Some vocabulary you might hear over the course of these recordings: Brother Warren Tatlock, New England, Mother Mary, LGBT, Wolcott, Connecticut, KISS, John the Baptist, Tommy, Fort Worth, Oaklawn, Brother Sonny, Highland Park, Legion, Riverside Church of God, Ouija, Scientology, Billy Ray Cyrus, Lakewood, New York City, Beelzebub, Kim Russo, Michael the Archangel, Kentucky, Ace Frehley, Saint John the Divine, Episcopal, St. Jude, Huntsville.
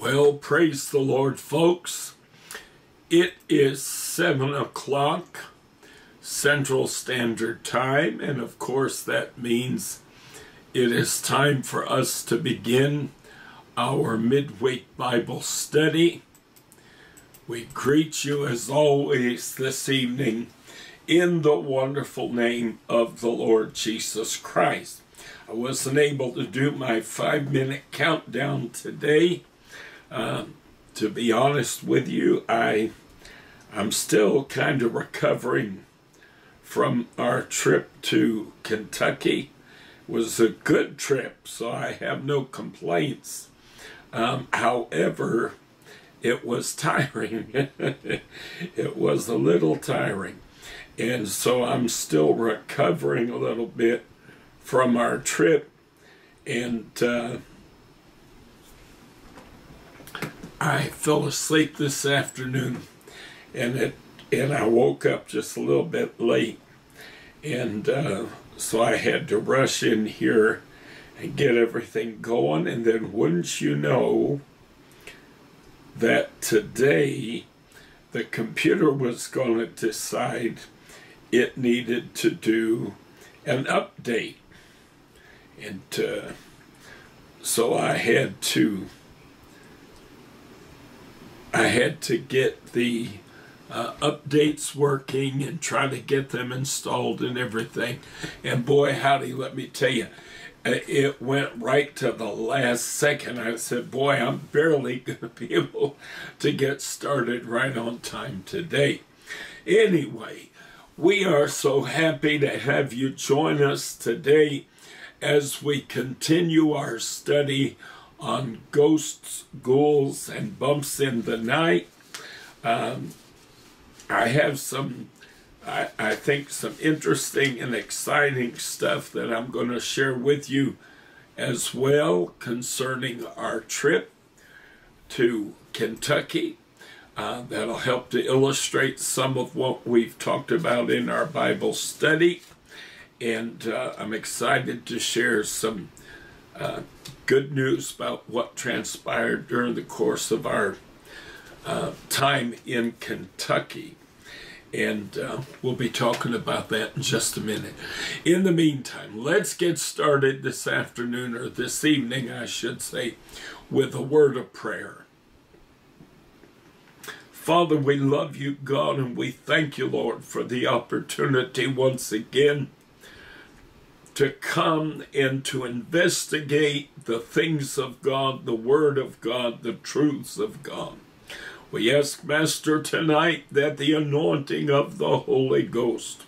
Well, praise the Lord, folks. It is 7 o'clock Central Standard Time, and of course that means it is time for us to begin our midweek Bible study. We greet you as always this evening in the wonderful name of the Lord Jesus Christ. I wasn't able to do my 5-minute countdown today. To be honest with you, I'm still kind of recovering from our trip to Kentucky. It was a good trip, so I have no complaints. However, it was tiring. It was a little tiring. And so I'm still recovering a little bit from our trip. And I fell asleep this afternoon, and I woke up just a little bit late, and so I had to rush in here and get everything going. And then wouldn't you know that today the computer was going to decide it needed to do an update, and so I had to get the updates working and try to get them installed and everything. And boy, howdy, let me tell you, it went right to the last second. I said, boy, I'm barely going to be able to get started right on time today. Anyway, we are so happy to have you join us today as we continue our study on ghosts, ghouls, and bumps in the night. I have I think some interesting and exciting stuff that I'm going to share with you as well concerning our trip to Kentucky. That'll help to illustrate some of what we've talked about in our Bible study. And I'm excited to share some good news about what transpired during the course of our time in Kentucky. And we'll be talking about that in just a minute. In the meantime, let's get started this afternoon, or this evening, I should say, with a word of prayer. Father, we love you, God, and we thank you, Lord, for the opportunity once again to come and to investigate the things of God, the Word of God, the truths of God. We ask, Master, tonight that the anointing of the Holy Ghost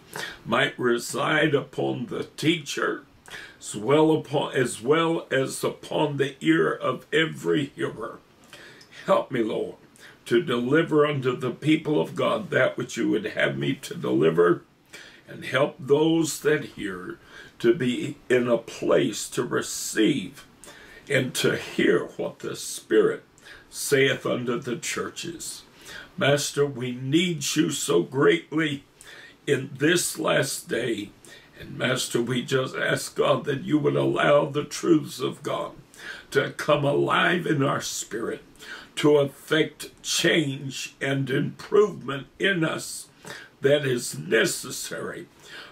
might reside upon the teacher as well as upon the ear of every hearer. Help me, Lord, to deliver unto the people of God that which you would have me to deliver, and help those that hear to be in a place to receive and to hear what the Spirit saith unto the churches. Master, we need you so greatly in this last day. And Master, we just ask, God, that you would allow the truths of God to come alive in our spirit, to effect change and improvement in us that is necessary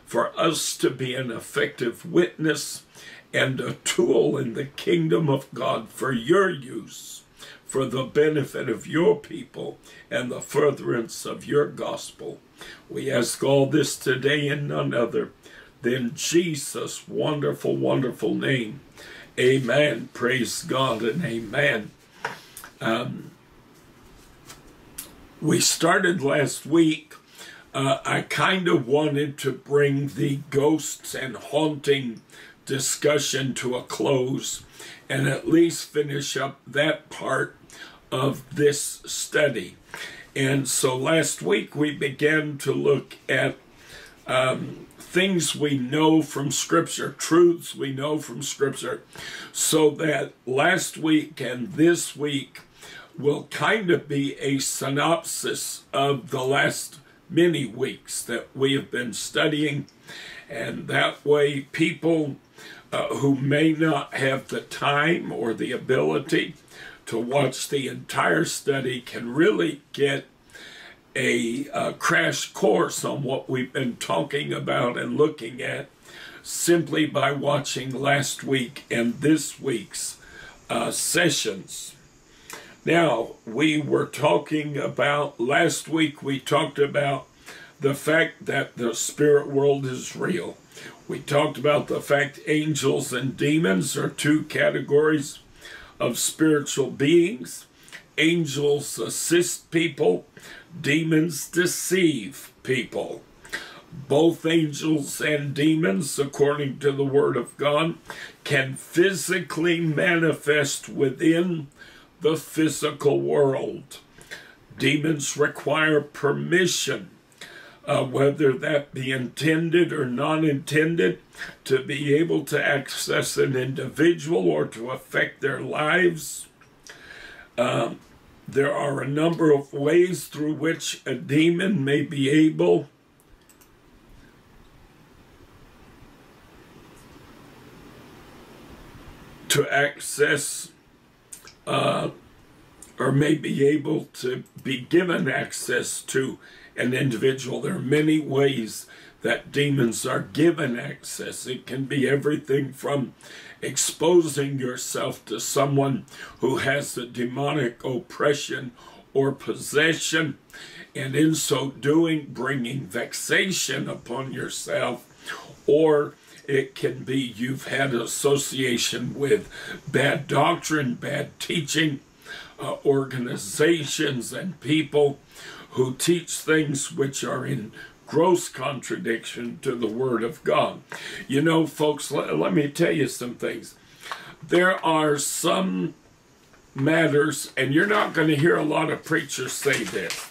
for us to be an effective witness and a tool in the kingdom of God for your use, for the benefit of your people and the furtherance of your gospel. We ask all this today and none other than Jesus' wonderful, wonderful name. Amen. Praise God and amen. We started last week. I kind of wanted to bring the ghosts and haunting discussion to a close and at least finish up that part of this study. And so last week we began to look at things we know from Scripture, truths we know from Scripture, so that last week and this week will kind of be a synopsis of the last many weeks that we have been studying, and that way people who may not have the time or the ability to watch the entire study can really get a crash course on what we've been talking about and looking at simply by watching last week and this week's sessions. Now, we were talking about, last week we talked about the fact that the spirit world is real. We talked about the fact angels and demons are two categories of spiritual beings. Angels assist people, demons deceive people. Both angels and demons, according to the Word of God, can physically manifest within the physical world. Demons require permission, whether that be intended or non-intended, to be able to access an individual or to affect their lives. There are a number of ways through which a demon may be able to access or may be able to be given access to an individual. There are many ways that demons are given access. It can be everything from exposing yourself to someone who has a demonic oppression or possession, and in so doing bringing vexation upon yourself, or it can be you've had association with bad doctrine, bad teaching, organizations and people who teach things which are in gross contradiction to the Word of God. You know, folks, let me tell you some things. There are some matters, and you're not going to hear a lot of preachers say this.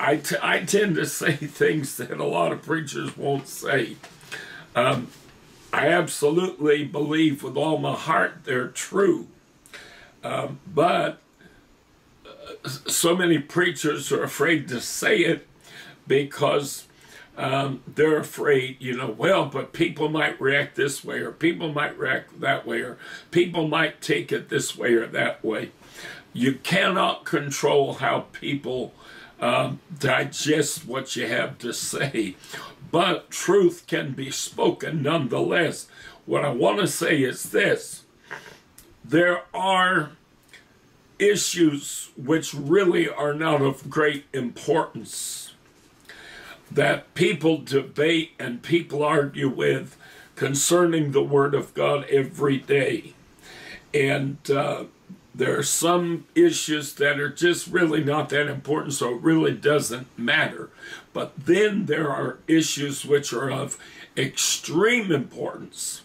I tend to say things that a lot of preachers won't say. I absolutely believe with all my heart they're true, but so many preachers are afraid to say it because they're afraid, you know, well, but people might react this way, or people might react that way, or people might take it this way or that way. You cannot control how people digest what you have to say, but truth can be spoken nonetheless. What I want to say is this: there are issues which really are not of great importance that people debate and people argue with concerning the Word of God every day. And there are some issues that are just really not that important, so it really doesn't matter. But then there are issues which are of extreme importance,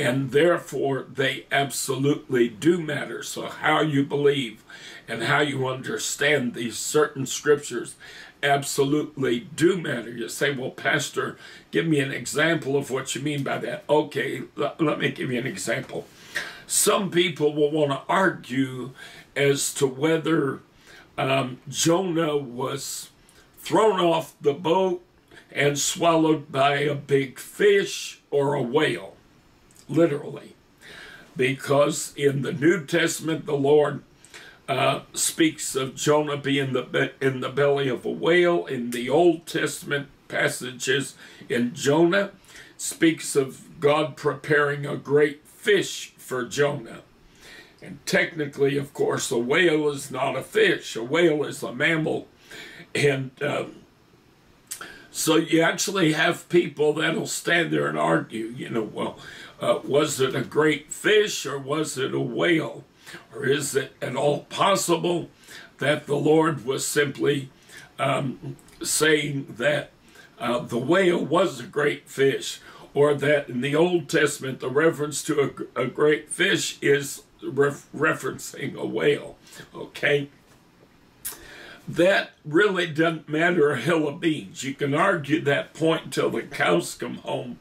and therefore they absolutely do matter. So how you believe and how you understand these certain scriptures absolutely do matter. You say, well, Pastor, give me an example of what you mean by that. Okay, let me give you an example. Some people will want to argue as to whether Jonah was thrown off the boat and swallowed by a big fish or a whale, literally. Because in the New Testament, the Lord speaks of Jonah being in the belly of a whale. In the Old Testament passages in Jonah, speaks of God preparing a great fish for Jonah. And technically, of course, a whale is not a fish. A whale is a mammal. And so you actually have people that'll stand there and argue, you know, well, was it a great fish or was it a whale? Or is it at all possible that the Lord was simply saying that the whale was a great fish? Or that in the Old Testament, the reference to a great fish is referencing a whale, okay? That really doesn't matter a hill of beans. You can argue that point until the cows come home,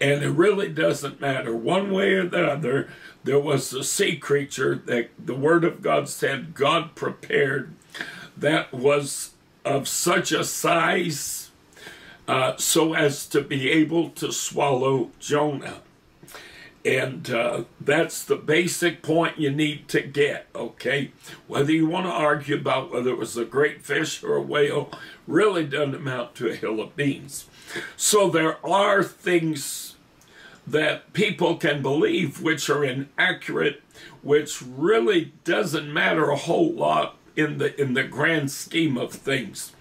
and it really doesn't matter. One way or the other, there was a sea creature that the Word of God said God prepared that was of such a size so as to be able to swallow Jonah. And that's the basic point you need to get, okay? Whether you want to argue about whether it was a great fish or a whale really doesn't amount to a hill of beans. So there are things that people can believe which are inaccurate, which really doesn't matter a whole lot in the grand scheme of things.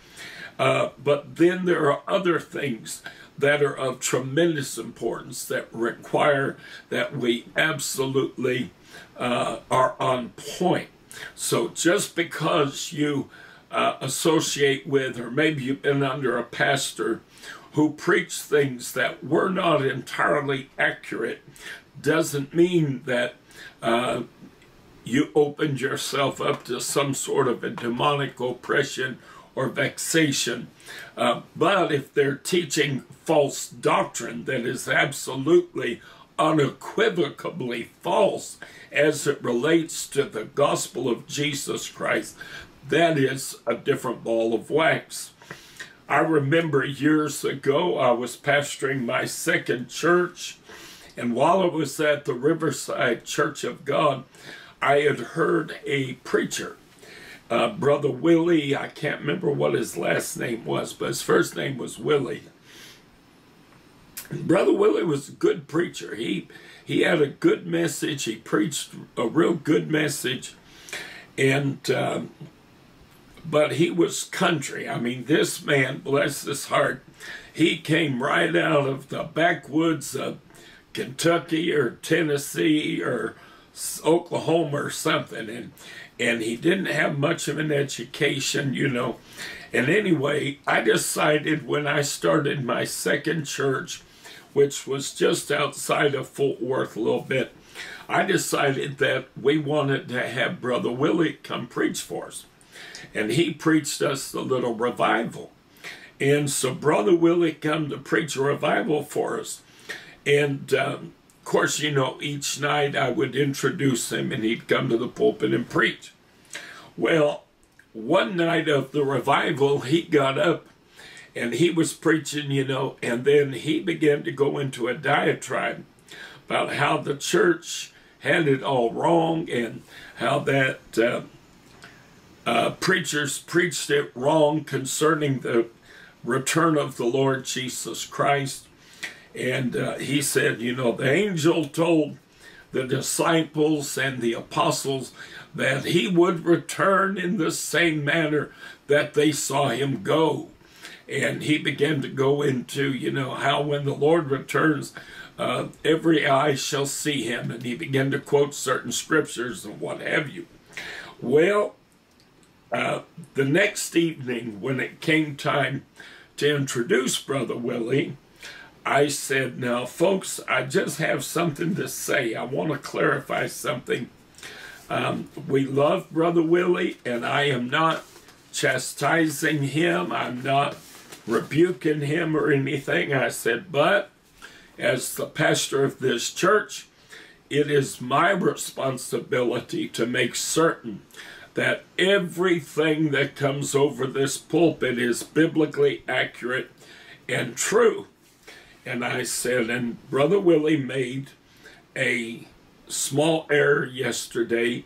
But then there are other things that are of tremendous importance that require that we absolutely are on point. So just because you associate with, or maybe you've been under a pastor who preached things that were not entirely accurate, doesn't mean that you opened yourself up to some sort of a demonic oppression or vexation. But if they're teaching false doctrine that is absolutely unequivocally false as it relates to the gospel of Jesus Christ, that is a different ball of wax. I remember years ago I was pastoring my second church, and while I was at the Riverside Church of God, I had heard a preacher, Brother Willie, I can't remember what his last name was, but his first name was Willie. And Brother Willie was a good preacher. He had a good message. He preached a real good message, and but he was country. I mean, this man, bless his heart, he came right out of the backwoods of Kentucky or Tennessee or Oklahoma or something, and he didn't have much of an education, you know. And anyway, I decided when I started my second church, which was just outside of Fort Worth a little bit, I decided that we wanted to have Brother Willie come preach for us. And he preached us a little revival. And so Brother Willie come to preach a revival for us. And of course, you know, each night I would introduce him and he'd come to the pulpit and preach. Well, one night of the revival, he got up and he was preaching, you know, and then he began to go into a diatribe about how the church had it all wrong and how that preachers preached it wrong concerning the return of the Lord Jesus Christ. And he said, you know, the angel told the disciples and the apostles that he would return in the same manner that they saw him go. And he began to go into, you know, how when the Lord returns, every eye shall see him. And he began to quote certain scriptures and what have you. Well, the next evening, when it came time to introduce Brother Willie, I said, now, folks, I just have something to say. I want to clarify something. We love Brother Willie, and I am not chastising him. I'm not rebuking him or anything. I said, but as the pastor of this church, it is my responsibility to make certain that everything that comes over this pulpit is biblically accurate and true. And I said, and Brother Willie made a small error yesterday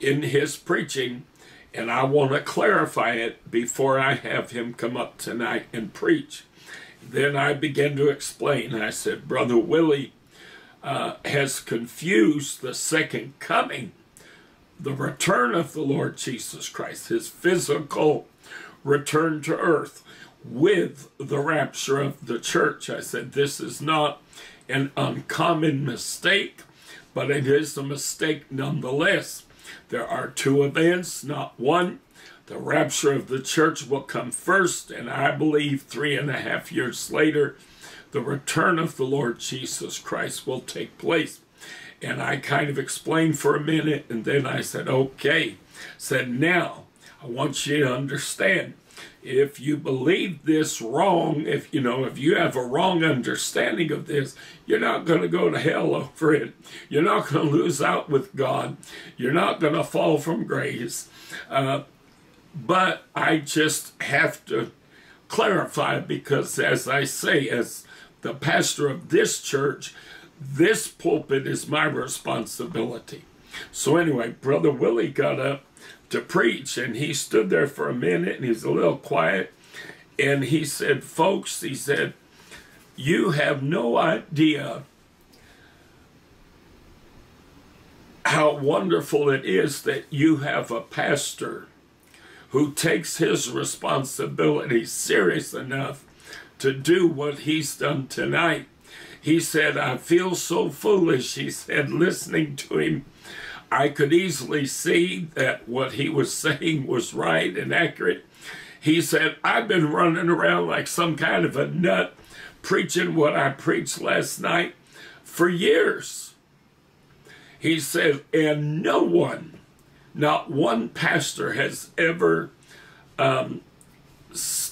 in his preaching, and I want to clarify it before I have him come up tonight and preach. Then I began to explain. I said, Brother Willie has confused the second coming, the return of the Lord Jesus Christ, his physical return to earth, with the rapture of the church. I said, this is not an uncommon mistake, but it is a mistake nonetheless. There are two events, not one. The rapture of the church will come first, and I believe 3.5 years later, the return of the Lord Jesus Christ will take place. And I kind of explained for a minute, and then I said, okay. I said, now, I want you to understand, if you believe this wrong, if you have a wrong understanding of this, you're not going to go to hell over it. You're not going to lose out with God. You're not going to fall from grace. But I just have to clarify because, as I say, as the pastor of this church, This pulpit is my responsibility. So anyway, Brother Willie got up to preach, and he stood there for a minute, and he was a little quiet, and he said, folks, he said, you have no idea how wonderful it is that you have a pastor who takes his responsibility serious enough to do what he's done tonight. He said, I feel so foolish. He said, listening to him, I could easily see that what he was saying was right and accurate. He said, I've been running around like some kind of a nut preaching what I preached last night for years. He said, and no one, not one pastor has ever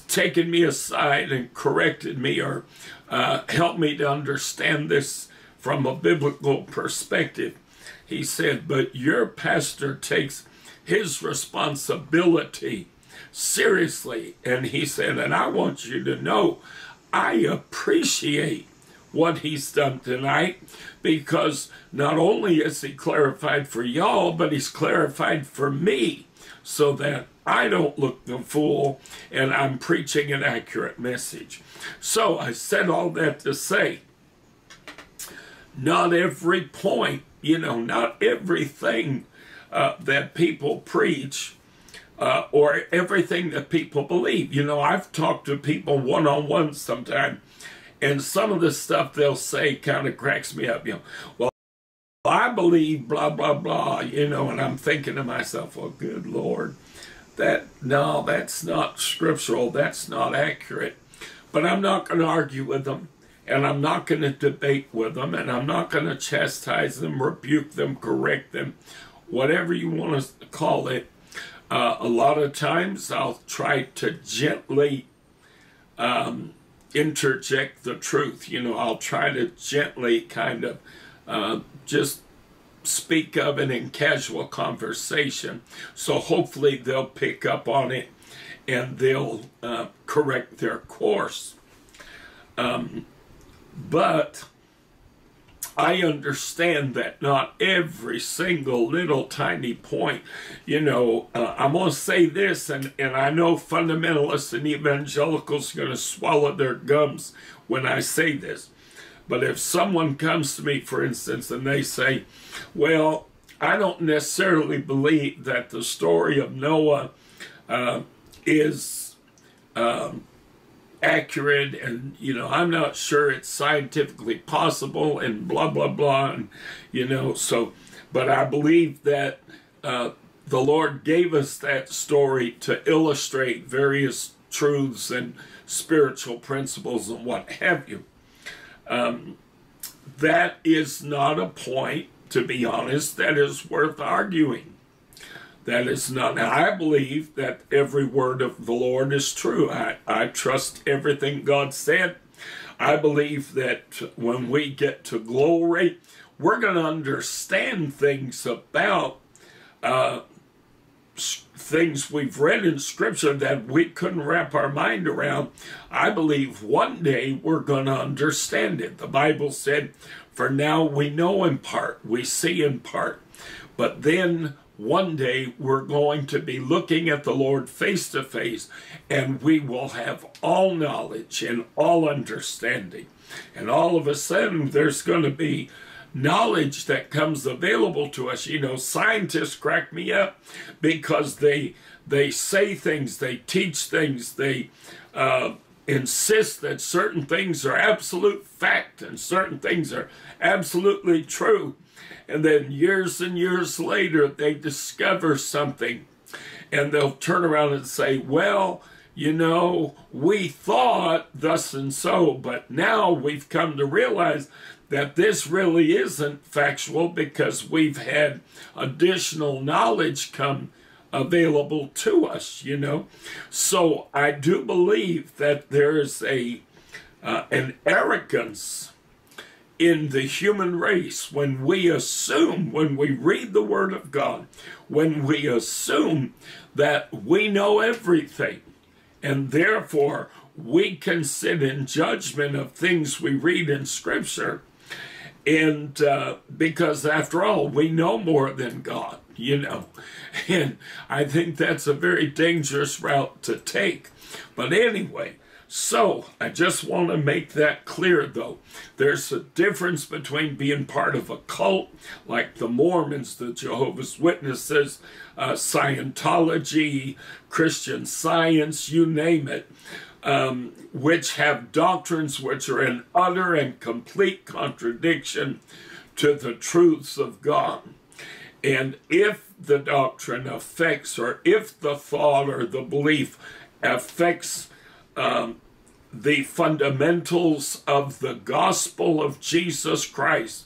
taken me aside and corrected me or helped me to understand this from a biblical perspective. He said, but your pastor takes his responsibility seriously. And he said, and I want you to know, I appreciate what he's done tonight, because not only is he clarified for y'all, but he's clarified for me so that I don't look the fool and I'm preaching an accurate message. So I said all that to say, not every point, you know, not everything that people preach or everything that people believe. You know, I've talked to people one-on-one sometimes, and some of the stuff they'll say kind of cracks me up. You know, well, I believe blah, blah, blah, you know, and I'm thinking to myself, well, good Lord, no, that's not scriptural. That's not accurate. But I'm not going to argue with them, and I'm not going to debate with them, and I'm not going to chastise them, rebuke them, correct them, whatever you want to call it. A lot of times I'll try to gently interject the truth. You know, I'll try to gently kind of just speak of it in casual conversation, so hopefully they'll pick up on it and they'll correct their course. But I understand that not every single little tiny point, you know, I'm going to say this, and I know fundamentalists and evangelicals are going to swallow their gums when I say this. But if someone comes to me, for instance, and they say, well, I don't necessarily believe that the story of Noah is accurate, and, you know, I'm not sure it's scientifically possible, and blah, blah, blah, and, you know, so, but I believe that the Lord gave us that story to illustrate various truths and spiritual principles and what have you. That is not a point, to be honest, that is worth arguing. That is not. Now, I believe that every word of the Lord is true. I trust everything God said. I believe that when we get to glory, we're going to understand things about things we've read in Scripture that we couldn't wrap our mind around. I believe one day we're going to understand it. The Bible said, for now we know in part, we see in part, but then one day we're going to be looking at the Lord face to face, and we will have all knowledge and all understanding. And all of a sudden there's going to be knowledge that comes available to us. You know, scientists crack me up because they say things, they teach things, they insist that certain things are absolute fact and certain things are absolutely true. And then years and years later, they discover something, and they'll turn around and say, well, you know, we thought thus and so, but now we've come to realize that this really isn't factual because we've had additional knowledge come available to us, you know. So I do believe that there is an arrogance in the human race when we assume, when we read the Word of God, when we assume that we know everything, and therefore we can sit in judgment of things we read in Scripture. And because after all, we know more than God, you know. And I think that's a very dangerous route to take. But anyway, so I just want to make that clear, though. There's a difference between being part of a cult, like the Mormons, the Jehovah's Witnesses, Scientology, Christian Science, you name it, which have doctrines which are in utter and complete contradiction to the truths of God. And if the doctrine affects, or if the thought or the belief affects the fundamentals of the gospel of Jesus Christ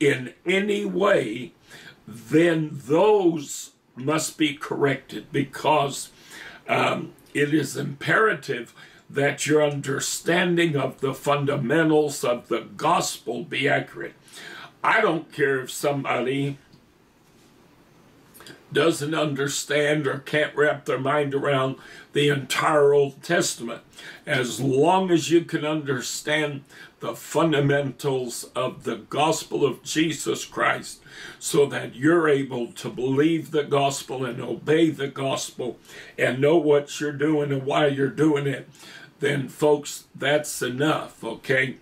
in any way, then those must be corrected, because it is imperative that your understanding of the fundamentals of the gospel be accurate. I don't care if somebody doesn't understand or can't wrap their mind around the entire Old Testament. As long as you can understand the fundamentals of the gospel of Jesus Christ, so that you're able to believe the gospel and obey the gospel and know what you're doing and why you're doing it, then folks, that's enough, okay?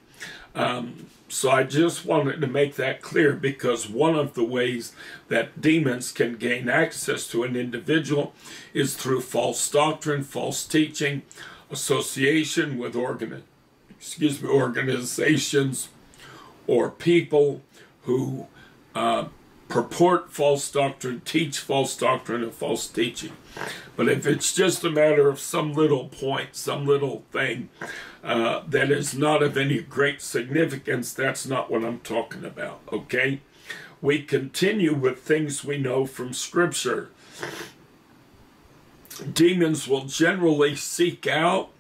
So I just wanted to make that clear, because one of the ways that demons can gain access to an individual is through false doctrine, false teaching, association with organizations or people who purport false doctrine, teach false doctrine and false teaching. But if it's just a matter of some little point, some little thing that is not of any great significance, that's not what I'm talking about, okay? We continue with things we know from Scripture. Demons will generally seek out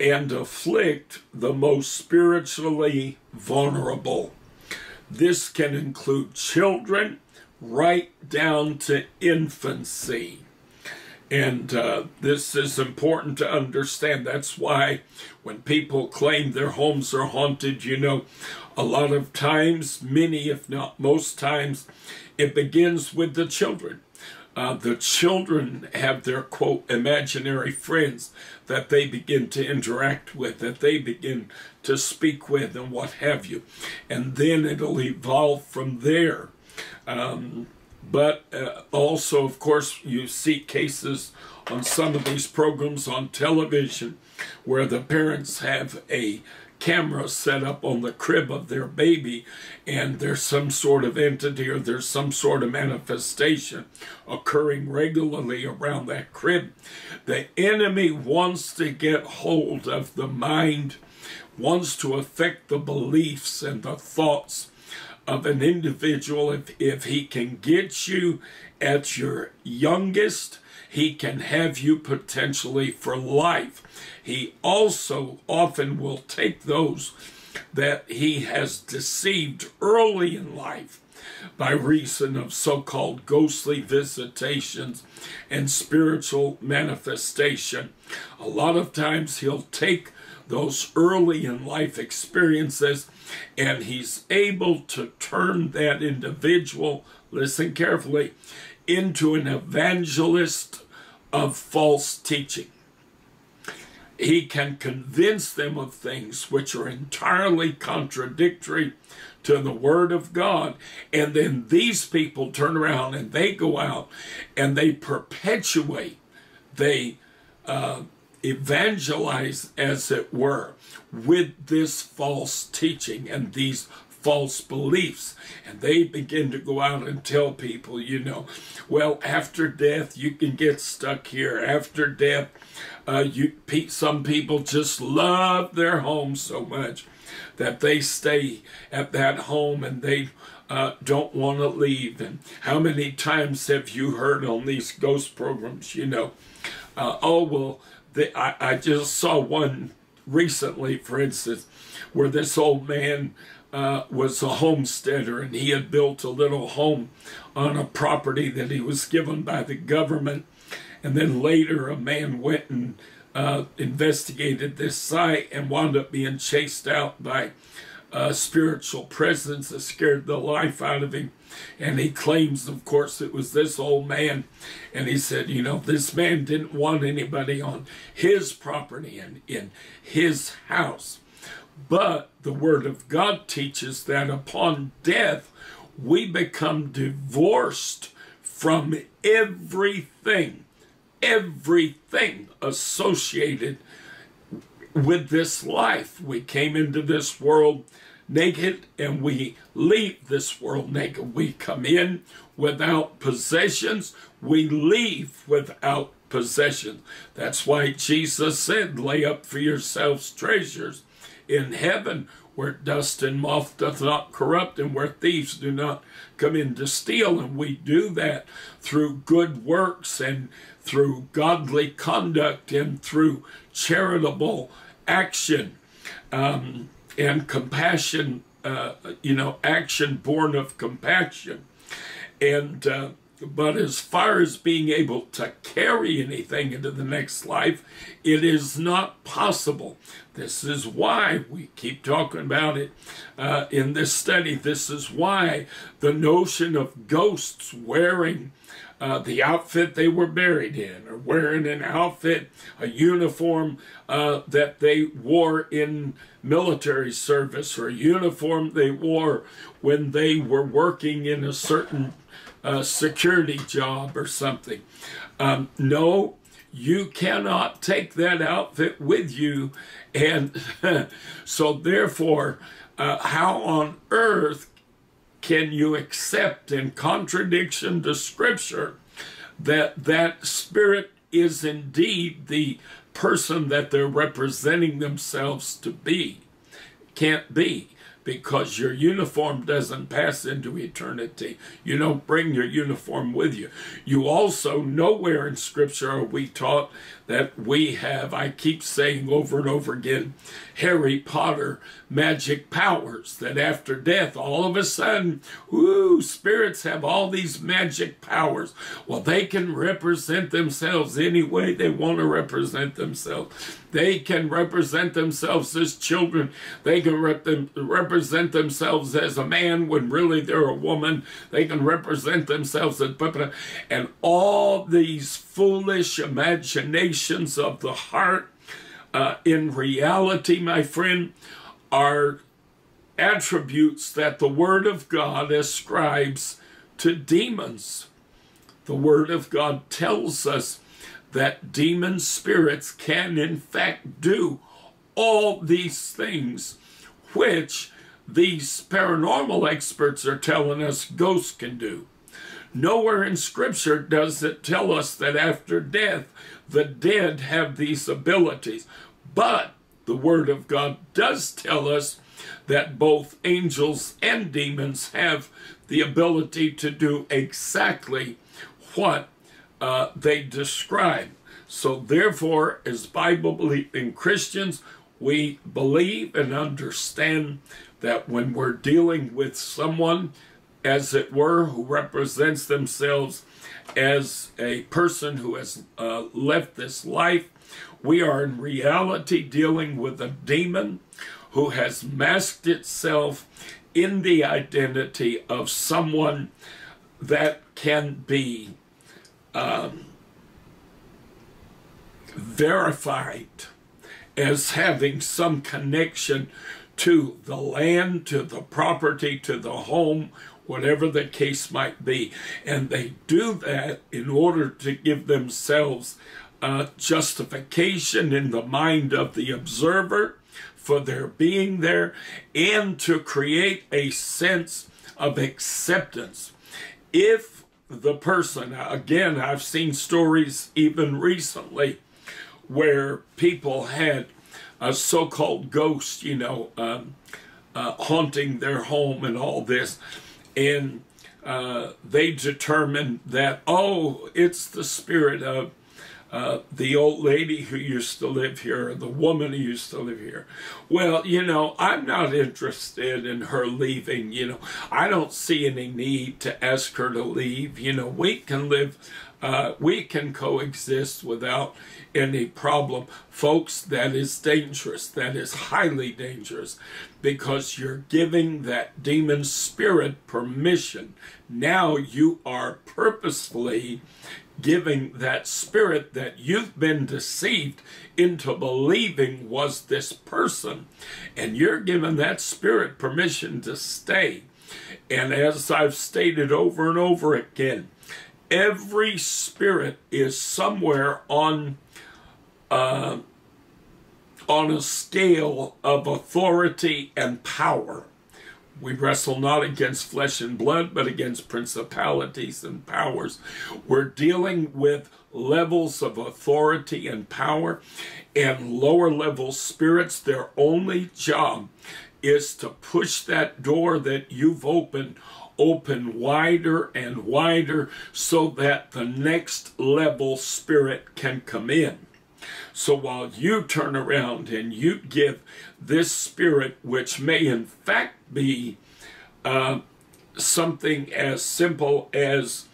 and afflict the most spiritually vulnerable. This can include children right down to infancy. And this is important to understand. That's why when people claim their homes are haunted, you know, a lot of times, many if not most times, it begins with the children. The children have their, quote, imaginary friends that they begin to interact with, that they begin to speak with and what have you. And then it'll evolve from there. But also, of course, you see cases on some of these programs on television where the parents have a camera set up on the crib of their baby, and there's some sort of entity or there's some sort of manifestation occurring regularly around that crib. The enemy wants to get hold of the mind, wants to affect the beliefs and the thoughts of an individual. If he can get you at your youngest, he can have you potentially for life. He also often will take those that he has deceived early in life by reason of so-called ghostly visitations and spiritual manifestation. A lot of times he'll take those early in life experiences, and he's able to turn that individual, listen carefully, into an evangelist of false teaching. He can convince them of things which are entirely contradictory to the Word of God, and then these people turn around and they go out and they perpetuate, they evangelize, as it were, with this false teaching and these false beliefs, and they begin to go out and tell people, you know, well, after death you can get stuck here. After death, some people just love their home so much that they stay at that home and they don't want to leave. And how many times have you heard on these ghost programs, you know, oh, well, I just saw one recently, for instance, where this old man was a homesteader, and he had built a little home on a property that he was given by the government. And then later a man went and investigated this site and wound up being chased out by spiritual presence that scared the life out of him. And he claims, of course, it was this old man. And he said, you know, this man didn't want anybody on his property and in his house. But the Word of God teaches that upon death, we become divorced from everything associated with this life. We came into this world naked and we leave this world naked. We come in without possessions. We leave without possessions. That's why Jesus said, lay up for yourselves treasures in heaven, where dust and moth doth not corrupt, and where thieves do not come in to steal. And we do that through good works and through godly conduct and through charitable action and compassion, you know, action born of compassion. And but as far as being able to carry anything into the next life, it is not possible. This is why we keep talking about it in this study. This is why the notion of ghosts wearing the outfit they were buried in, or wearing an outfit, a uniform that they wore in military service, or a uniform they wore when they were working in a certain security job or something. No, you cannot take that outfit with you. And so therefore, how on earth can you accept, in contradiction to Scripture, that that spirit is indeed the person that they're representing themselves to be? Can't be. Because your uniform doesn't pass into eternity. You don't bring your uniform with you. You also, nowhere in Scripture are we taught that we have, I keep saying over and over again, Harry Potter magic powers, that after death, all of a sudden, whoo, spirits have all these magic powers. Well, they can represent themselves any way they want to represent themselves. They can represent themselves as children. They can represent themselves as a man when really they're a woman. They can represent themselves as... And all these foolish imaginations of the heart, in reality, my friend, are attributes that the Word of God ascribes to demons. The Word of God tells us that demon spirits can in fact do all these things which these paranormal experts are telling us ghosts can do. Nowhere in Scripture does it tell us that after death, the dead have these abilities. But the Word of God does tell us that both angels and demons have the ability to do exactly what they describe. So therefore, as Bible-believing Christians, we believe and understand that when we're dealing with someone, as it were, who represents themselves as a person who has left this life, we are in reality dealing with a demon who has masked itself in the identity of someone that can be verified as having some connection to the land, to the property, to the home, whatever the case might be. And they do that in order to give themselves justification in the mind of the observer for their being there, and to create a sense of acceptance. If the person, again, I've seen stories even recently where people had a so-called ghost, you know, haunting their home and all this, and they determined that, oh, it's the spirit of the old lady who used to live here, or the woman who used to live here. Well, you know, I'm not interested in her leaving, you know. I don't see any need to ask her to leave. You know, we can live We can coexist without any problem. Folks, that is dangerous. That is highly dangerous, because you're giving that demon spirit permission. Now you are purposefully giving that spirit that you've been deceived into believing was this person. And you're giving that spirit permission to stay. And as I've stated over and over again, every spirit is somewhere on a scale of authority and power. We wrestle not against flesh and blood, but against principalities and powers. We're dealing with levels of authority and power, and lower level spirits, their only job is to push that door that you've opened wider and wider so that the next level spirit can come in. So while you turn around and you give this spirit, which may in fact be something as simple as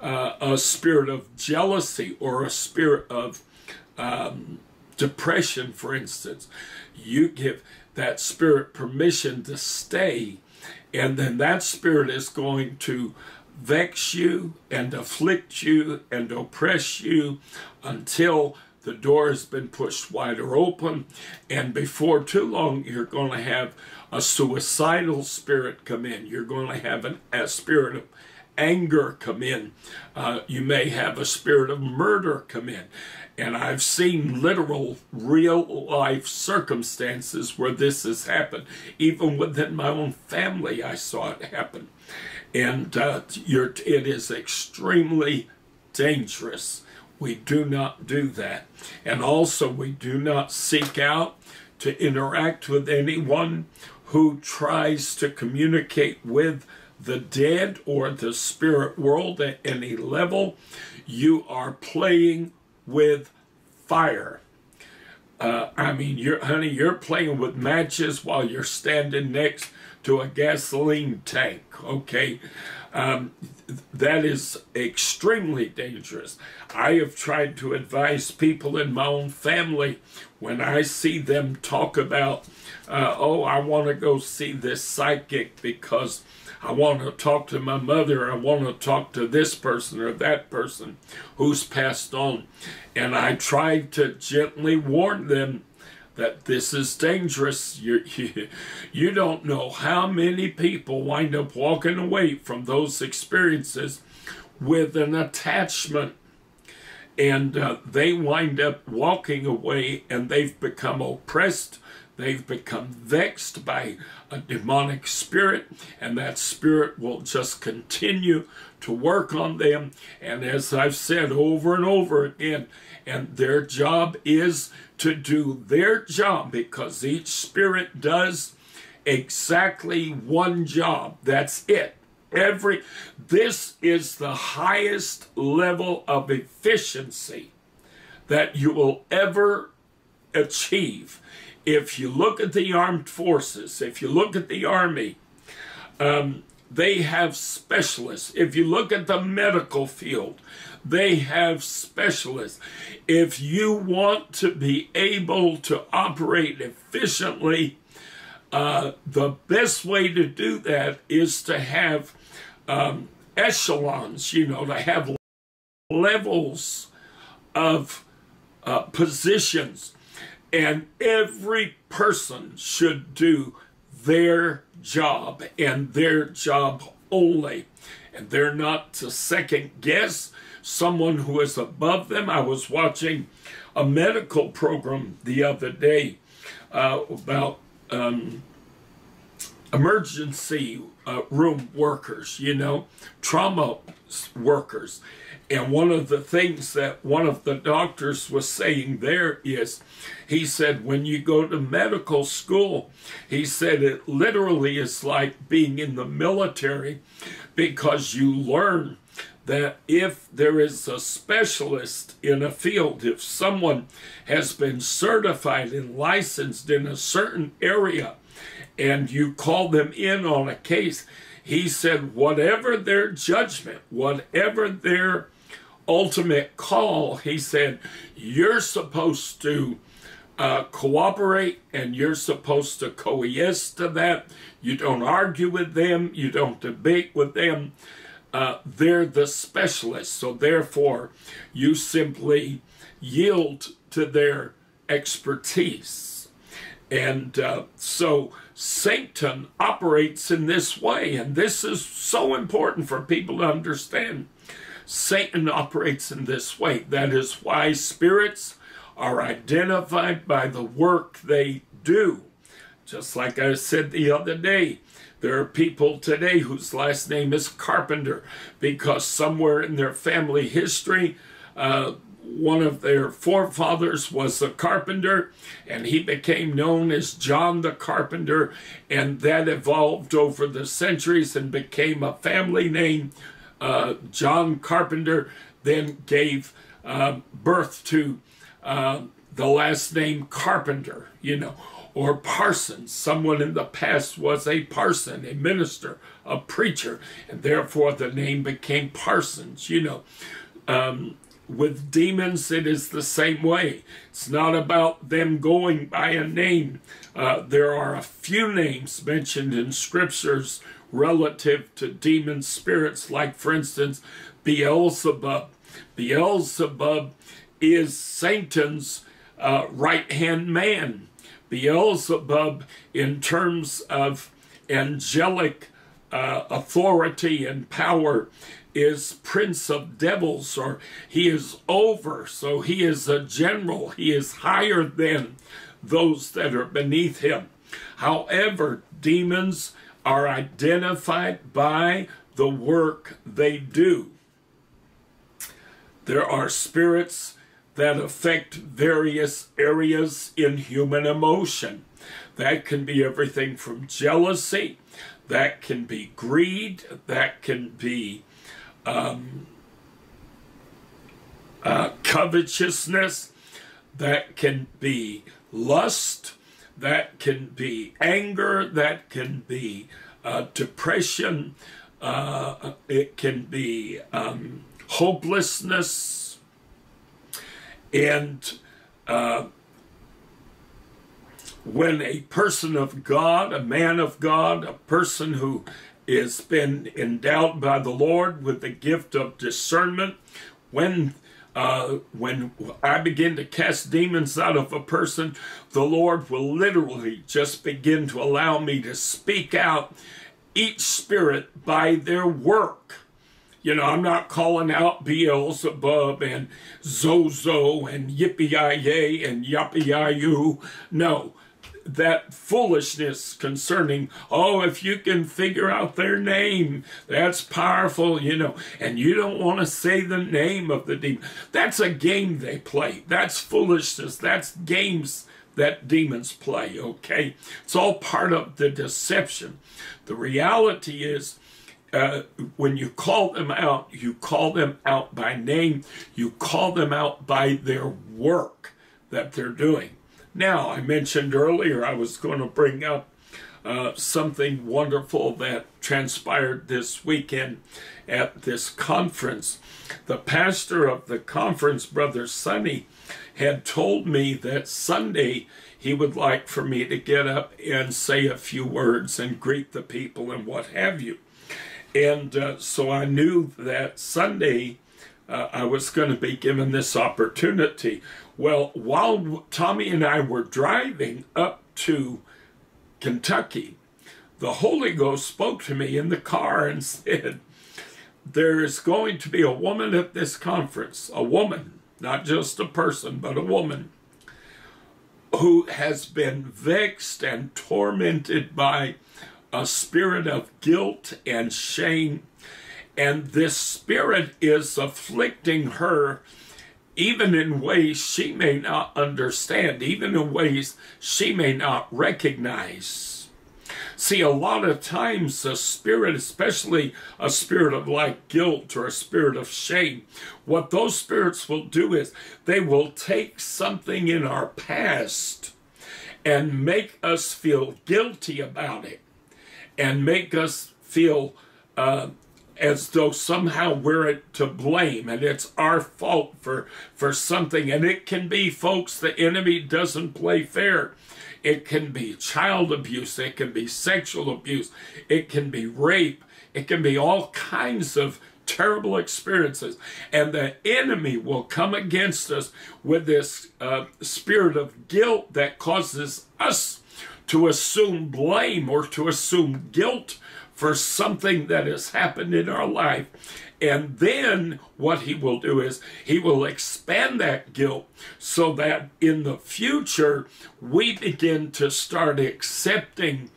a spirit of jealousy or a spirit of depression, for instance, you give that spirit permission to stay. And then that spirit is going to vex you and afflict you and oppress you until the door has been pushed wider open. And before too long, you're going to have a suicidal spirit come in. You're going to have a spirit of anger come in. You may have a spirit of murder come in. And I've seen literal, real-life circumstances where this has happened. Even within my own family, I saw it happen. And it is extremely dangerous. We do not do that. And also, we do not seek out to interact with anyone who tries to communicate with the dead or the spirit world at any level. You are playing with fire. I mean, honey, you're playing with matches while you're standing next to a gasoline tank, okay? That is extremely dangerous. I have tried to advise people in my own family when I see them talk about, oh, I want to go see this psychic because I want to talk to my mother. I want to talk to this person or that person who's passed on. And I try to gently warn them that this is dangerous. You don't know how many people wind up walking away from those experiences with an attachment. And they wind up walking away and they've become oppressed. They've become vexed by a demonic spirit, and that spirit will just continue to work on them. And as I've said over and over again, and their job is to do their job, because each spirit does exactly one job. That's it. This is the highest level of efficiency that you will ever achieve. If you look at the armed forces, if you look at the army, they have specialists. If you look at the medical field, they have specialists. If you want to be able to operate efficiently, the best way to do that is to have echelons, you know, to have levels of positions. And every person should do their job and their job only. And they're not to second guess someone who is above them. I was watching a medical program the other day about emergency room workers, you know, trauma workers. And one of the things that one of the doctors was saying there is, he said, when you go to medical school, he said it literally is like being in the military, because you learn that if there is a specialist in a field, if someone has been certified and licensed in a certain area, and you call them in on a case, he said, whatever their judgment, whatever their ultimate call, he said, you're supposed to cooperate and you're supposed to coalesce to that. You don't argue with them. You don't debate with them. They're the specialists. So therefore, you simply yield to their expertise. And so Satan operates in this way. And this is so important for people to understand. Satan operates in this way. That is why spirits are identified by the work they do. Just like I said the other day, there are people today whose last name is Carpenter because somewhere in their family history, one of their forefathers was a carpenter, and he became known as John the Carpenter, and that evolved over the centuries and became a family name. John Carpenter then gave birth to the last name Carpenter, you know, or Parson. Someone in the past was a parson, a minister, a preacher, and therefore the name became Parsons, you know. With demons, it is the same way. It's not about them going by a name. There are a few names mentioned in scriptures relative to demon spirits, like, for instance, Beelzebub. Beelzebub is Satan's right-hand man. Beelzebub, in terms of angelic authority and power, is prince of devils, or he is over, so he is a general. He is higher than those that are beneath him. However, demons are identified by the work they do. There are spirits that affect various areas in human emotion. That can be everything from jealousy, that can be greed, that can be covetousness, that can be lust, that can be anger, that can be depression, it can be hopelessness, and when a person of God, a man of God, a person who has been endowed by the Lord with the gift of discernment, when I begin to cast demons out of a person, the Lord will literally just begin to allow me to speak out each spirit by their work. You know, I'm not calling out Beelzebub and Zozo and Yippee-Yay and Yappee-Yay-Yoo. No, that foolishness concerning, oh, if you can figure out their name, that's powerful, you know, and you don't want to say the name of the demon. That's a game they play. That's foolishness. That's games that demons play, okay? It's all part of the deception. The reality is, when you call them out by name, you call them out by their work that they're doing. Now, I mentioned earlier I was going to bring up something wonderful that transpired this weekend at this conference. The pastor of the conference, Brother Sonny, had told me that Sunday he would like for me to get up and say a few words and greet the people and what have you. And so I knew that Sunday I was going to be given this opportunity. Well, while Tommy and I were driving up to Kentucky, the Holy Ghost spoke to me in the car and said, there is going to be a woman at this conference, a woman, not just a person, but a woman, who has been vexed and tormented by a spirit of guilt and shame, and this spirit is afflicting her even in ways she may not understand, even in ways she may not recognize. See, a lot of times a spirit, especially a spirit of like guilt or a spirit of shame, what those spirits will do is they will take something in our past and make us feel guilty about it, and make us feel as though somehow we're to blame and it's our fault for something. And it can be, folks, the enemy doesn't play fair. It can be child abuse. It can be sexual abuse. It can be rape. It can be all kinds of terrible experiences. And the enemy will come against us with this spirit of guilt that causes us to assume blame or to assume guilt for something that has happened in our life. And then what he will do is he will expand that guilt so that in the future we begin to start accepting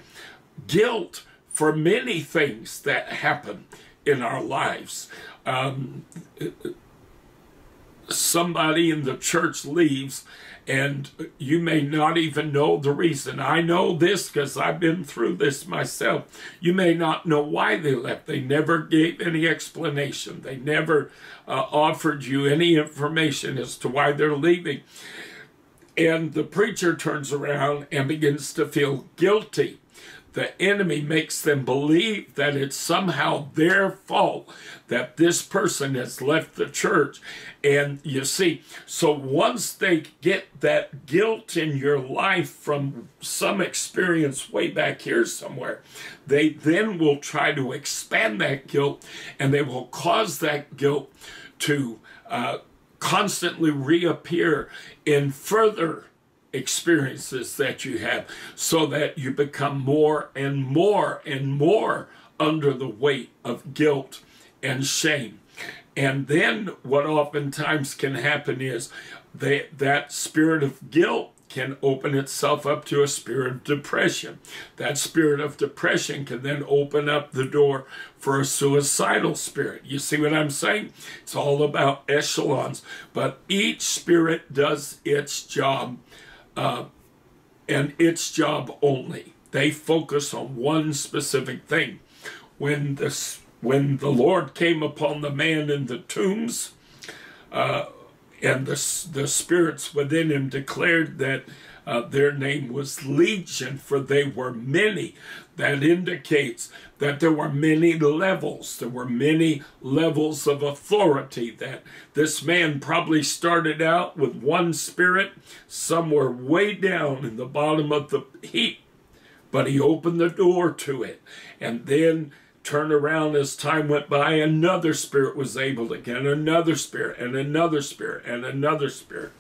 guilt for many things that happen in our lives. Somebody in the church leaves, and you may not even know the reason. I know this because I've been through this myself. You may not know why they left. They never gave any explanation. They never offered you any information as to why they're leaving. And the preacher turns around and begins to feel guilty. The enemy makes them believe that it's somehow their fault that this person has left the church. And you see, so once they get that guilt in your life from some experience way back here somewhere, they then will try to expand that guilt, and they will cause that guilt to constantly reappear in further experiences that you have, so that you become more and more and more under the weight of guilt and shame. And then what oftentimes can happen is that spirit of guilt can open itself up to a spirit of depression. That spirit of depression can then open up the door for a suicidal spirit. You see what I'm saying? It's all about echelons, but each spirit does its job. And its job only. They focus on one specific thing. When the Lord came upon the man in the tombs, and the spirits within him declared that their name was Legion, for they were many. That indicates that there were many levels. There were many levels of authority. That this man probably started out with one spirit. Some were way down in the bottom of the heap, but he opened the door to it. And then turned around as time went by, another spirit was able to get another spirit and another spirit and another spirit.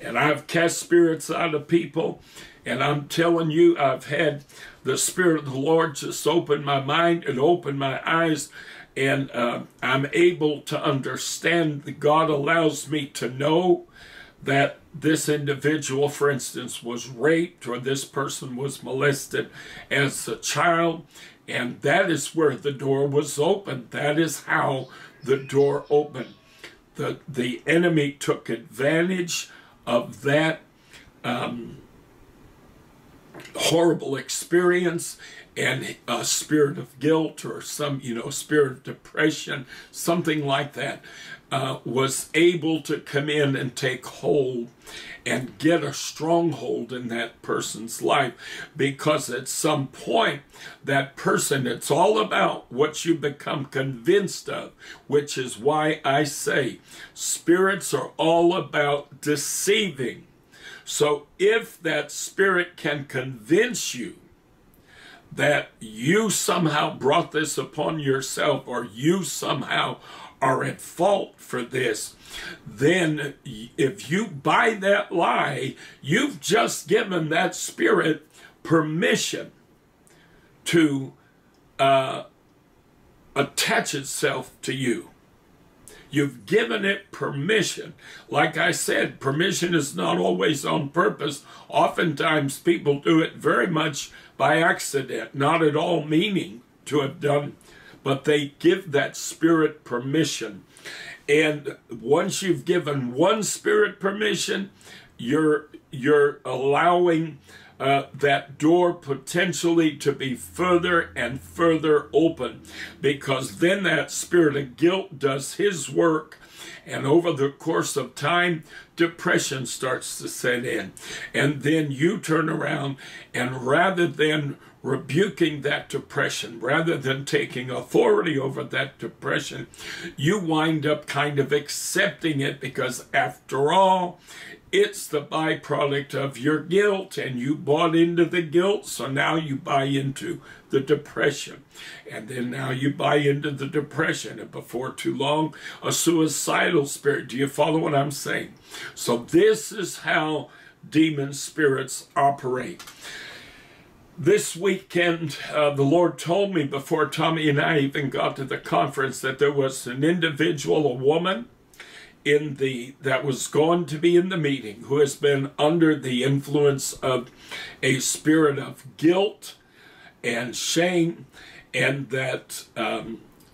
And I've cast spirits out of people, and I'm telling you, I've had the Spirit of the Lord just open my mind and open my eyes, and I'm able to understand that God allows me to know that this individual, for instance, was raped, or this person was molested as a child, and that is where the door was opened. That is how the door opened. The enemy took advantage of that horrible experience, and a spirit of guilt or some, spirit of depression, something like that, was able to come in and take hold and get a stronghold in that person's life. Because at some point, that person, it's all about what you become convinced of, which is why I say spirits are all about deceiving. So if that spirit can convince you that you somehow brought this upon yourself, or you somehow are at fault for this, then if you buy that lie, you've just given that spirit permission to attach itself to you. You've given it permission. Like I said, permission is not always on purpose. Oftentimes people do it very much by accident, not at all meaning to have done, but they give that spirit permission. And once you've given one spirit permission, you're allowing that door potentially to be further and further open, because then that spirit of guilt does his work, and over the course of time, depression starts to set in. And then you turn around, and rather than rebuking that depression, rather than taking authority over that depression, you wind up kind of accepting it, because after all, it's the byproduct of your guilt, and you bought into the guilt, so now you buy into the depression. And then now you buy into the depression, and before too long, a suicidal spirit. Do you follow what I'm saying? So this is how demon spirits operate. This weekend, the Lord told me, before Tommy and I even got to the conference, that there was an individual, a woman, that was going to be in the meeting, who has been under the influence of a spirit of guilt and shame, and that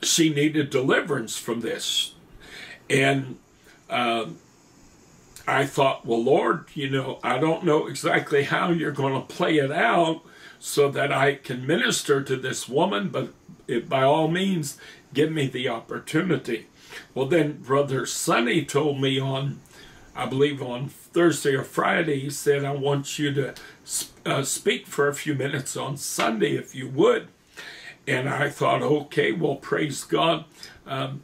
she needed deliverance from this. And I thought, well, Lord, you know, I don't know exactly how you're going to play it out so that I can minister to this woman, but by all means, give me the opportunity. Well, then Brother Sonny told me on, I believe on Thursday or Friday, he said, I want you to speak for a few minutes on Sunday, if you would. And I thought, okay, well, praise God.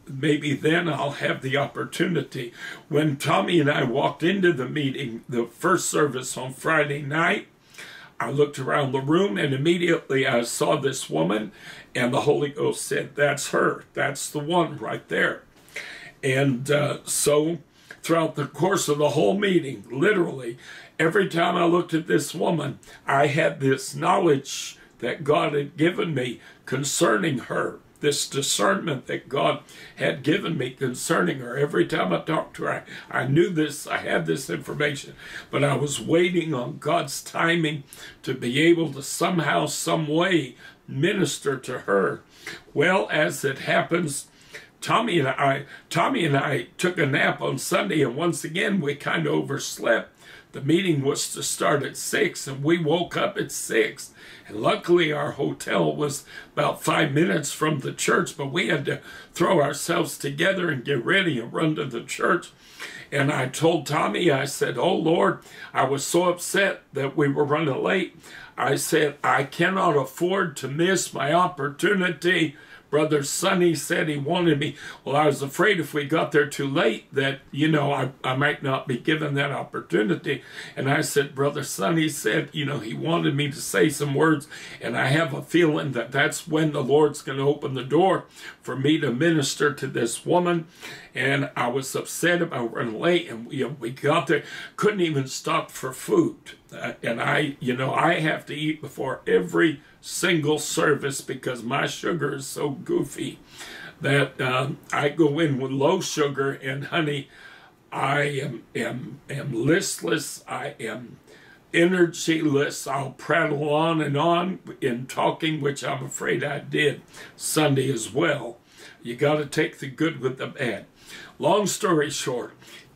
Maybe then I'll have the opportunity. When Tommy and I walked into the meeting, the first service on Friday night, I looked around the room, and immediately I saw this woman, and the Holy Ghost said, that's her. That's the one right there. And so throughout the course of the whole meeting, literally, every time I looked at this woman, I had this knowledge that God had given me concerning her, this discernment that God had given me concerning her. Every time I talked to her, I knew this, I had this information, but I was waiting on God's timing to be able to somehow, some way minister to her. Well, as it happens, Tommy and I took a nap on Sunday, and once again, we kind of overslept. The meeting was to start at 6, and we woke up at 6. And luckily, our hotel was about 5 minutes from the church, but we had to throw ourselves together and get ready and run to the church. And I told Tommy, I said, oh, Lord, I was so upset that we were running late. I said, I cannot afford to miss my opportunity. Brother Sonny said he wanted me. Well, I was afraid if we got there too late that, you know, I might not be given that opportunity. And I said, Brother Sonny said, you know, he wanted me to say some words, and I have a feeling that that's when the Lord's going to open the door for me to minister to this woman. And I was upset about running late, and we got there, couldn't even stop for food. And I have to eat before every single service, because my sugar is so goofy that I go in with low sugar and honey. I am listless. I am energyless. I'll prattle on in talking, which I'm afraid I did Sunday as well. You got to take the good with the bad. Long story short,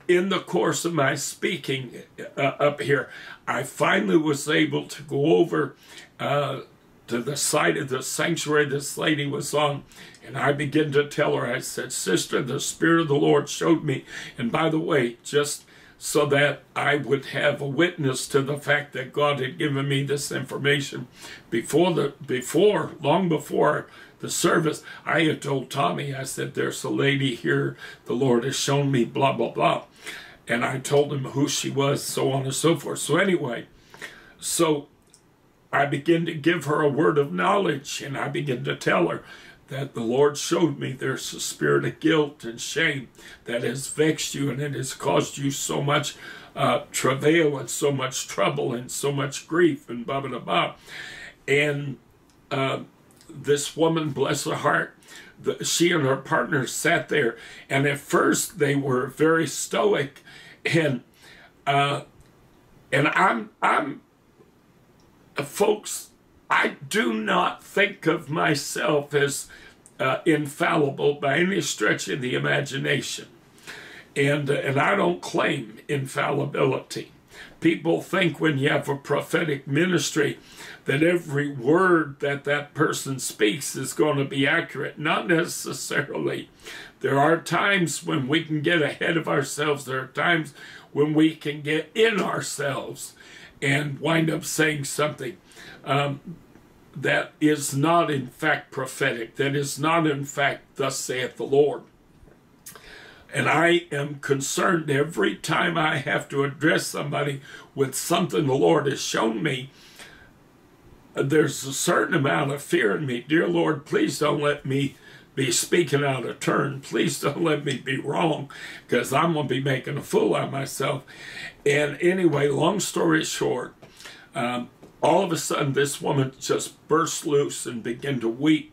in the course of my speaking up here, I finally was able to go over to the side of the sanctuary this lady was on, and I began to tell her, I said, Sister, the Spirit of the Lord showed me. And by the way, just so that I would have a witness to the fact that God had given me this information, long before the service, I had told Tommy, I said, there's a lady here, the Lord has shown me, blah, blah, blah. And I told him who she was, so on and so forth. So anyway, so I began to give her a word of knowledge, and I began to tell her that the Lord showed me there's a spirit of guilt and shame that has vexed you, and it has caused you so much travail and so much trouble and so much grief and blah, blah, blah. And this woman, bless her heart, she and her partner sat there, and at first they were very stoic, and I'm folks, I do not think of myself as infallible by any stretch of the imagination, and I don't claim infallibility. People think when you have a prophetic ministry that every word that person speaks is going to be accurate. Not necessarily. There are times when we can get ahead of ourselves. There are times when we can get in ourselves and wind up saying something that is not in fact prophetic, that is not in fact thus saith the Lord. And I am concerned every time I have to address somebody with something the Lord has shown me. There's a certain amount of fear in me. Dear Lord, please don't let me be speaking out of turn. Please don't let me be wrong, because I'm going to be making a fool out of myself. And anyway, long story short, all of a sudden this woman just burst loose and began to weep.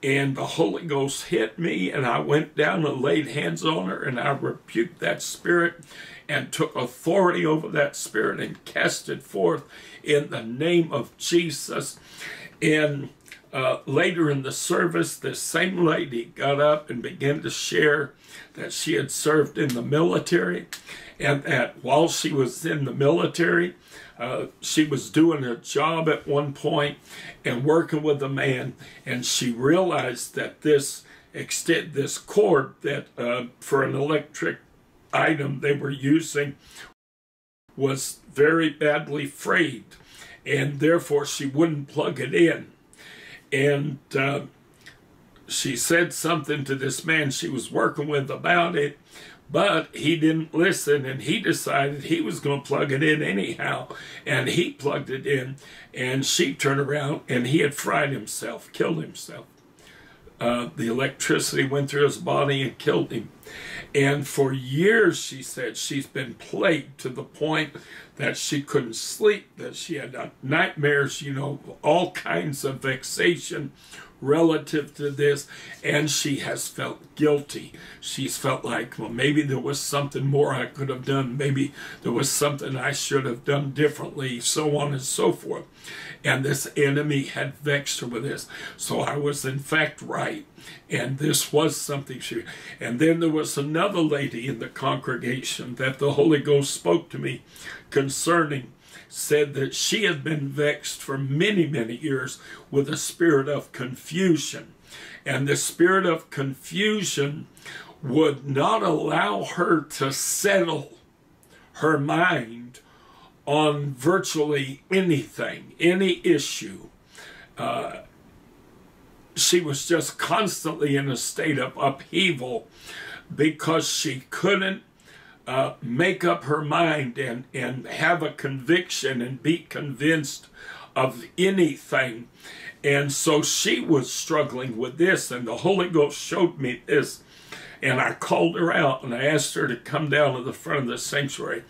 And the Holy Ghost hit me, and I went down and laid hands on her, and I rebuked that spirit and took authority over that spirit and cast it forth in the name of Jesus. And later in the service, this same lady got up and began to share that she had served in the military, and that while she was in the military, she was doing her job at one point and working with a man, and she realized that this cord that for an electric item they were using was very badly frayed, and therefore she wouldn't plug it in. And she said something to this man she was working with about it, but he didn't listen, and he decided he was going to plug it in anyhow. And he plugged it in, and she turned around, and he had fried himself, killed himself. The electricity went through his body and killed him. And for years, she said, she's been plagued to the point that she couldn't sleep, that she had nightmares, you know, all kinds of vexation relative to this, and she has felt guilty. She's felt like, well, maybe there was something more I could have done, maybe there was something I should have done differently, so on and so forth. And this enemy had vexed her with this. So I was in fact right, and this was something she... And then there was another lady in the congregation that the Holy Ghost spoke to me concerning, said that she had been vexed for many, many years with a spirit of confusion. And the spirit of confusion would not allow her to settle her mind on virtually anything, any issue. She was just constantly in a state of upheaval because she couldn't make up her mind and have a conviction and be convinced of anything. And so she was struggling with this, and the Holy Ghost showed me this, and I called her out and I asked her to come down to the front of the sanctuary,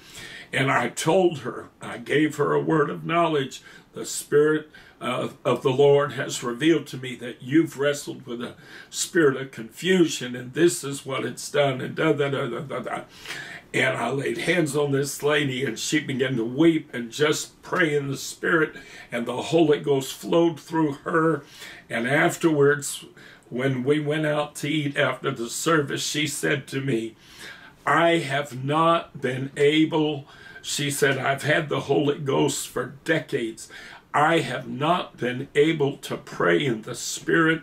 and I told her, I gave her a word of knowledge. The Spirit of the Lord has revealed to me that you've wrestled with a spirit of confusion, and this is what it's done, and da da da da da da. And I laid hands on this lady, and she began to weep and just pray in the Spirit, and the Holy Ghost flowed through her. And afterwards, when we went out to eat after the service, she said to me, I have not been able, she said, I've had the Holy Ghost for decades. I have not been able to pray in the Spirit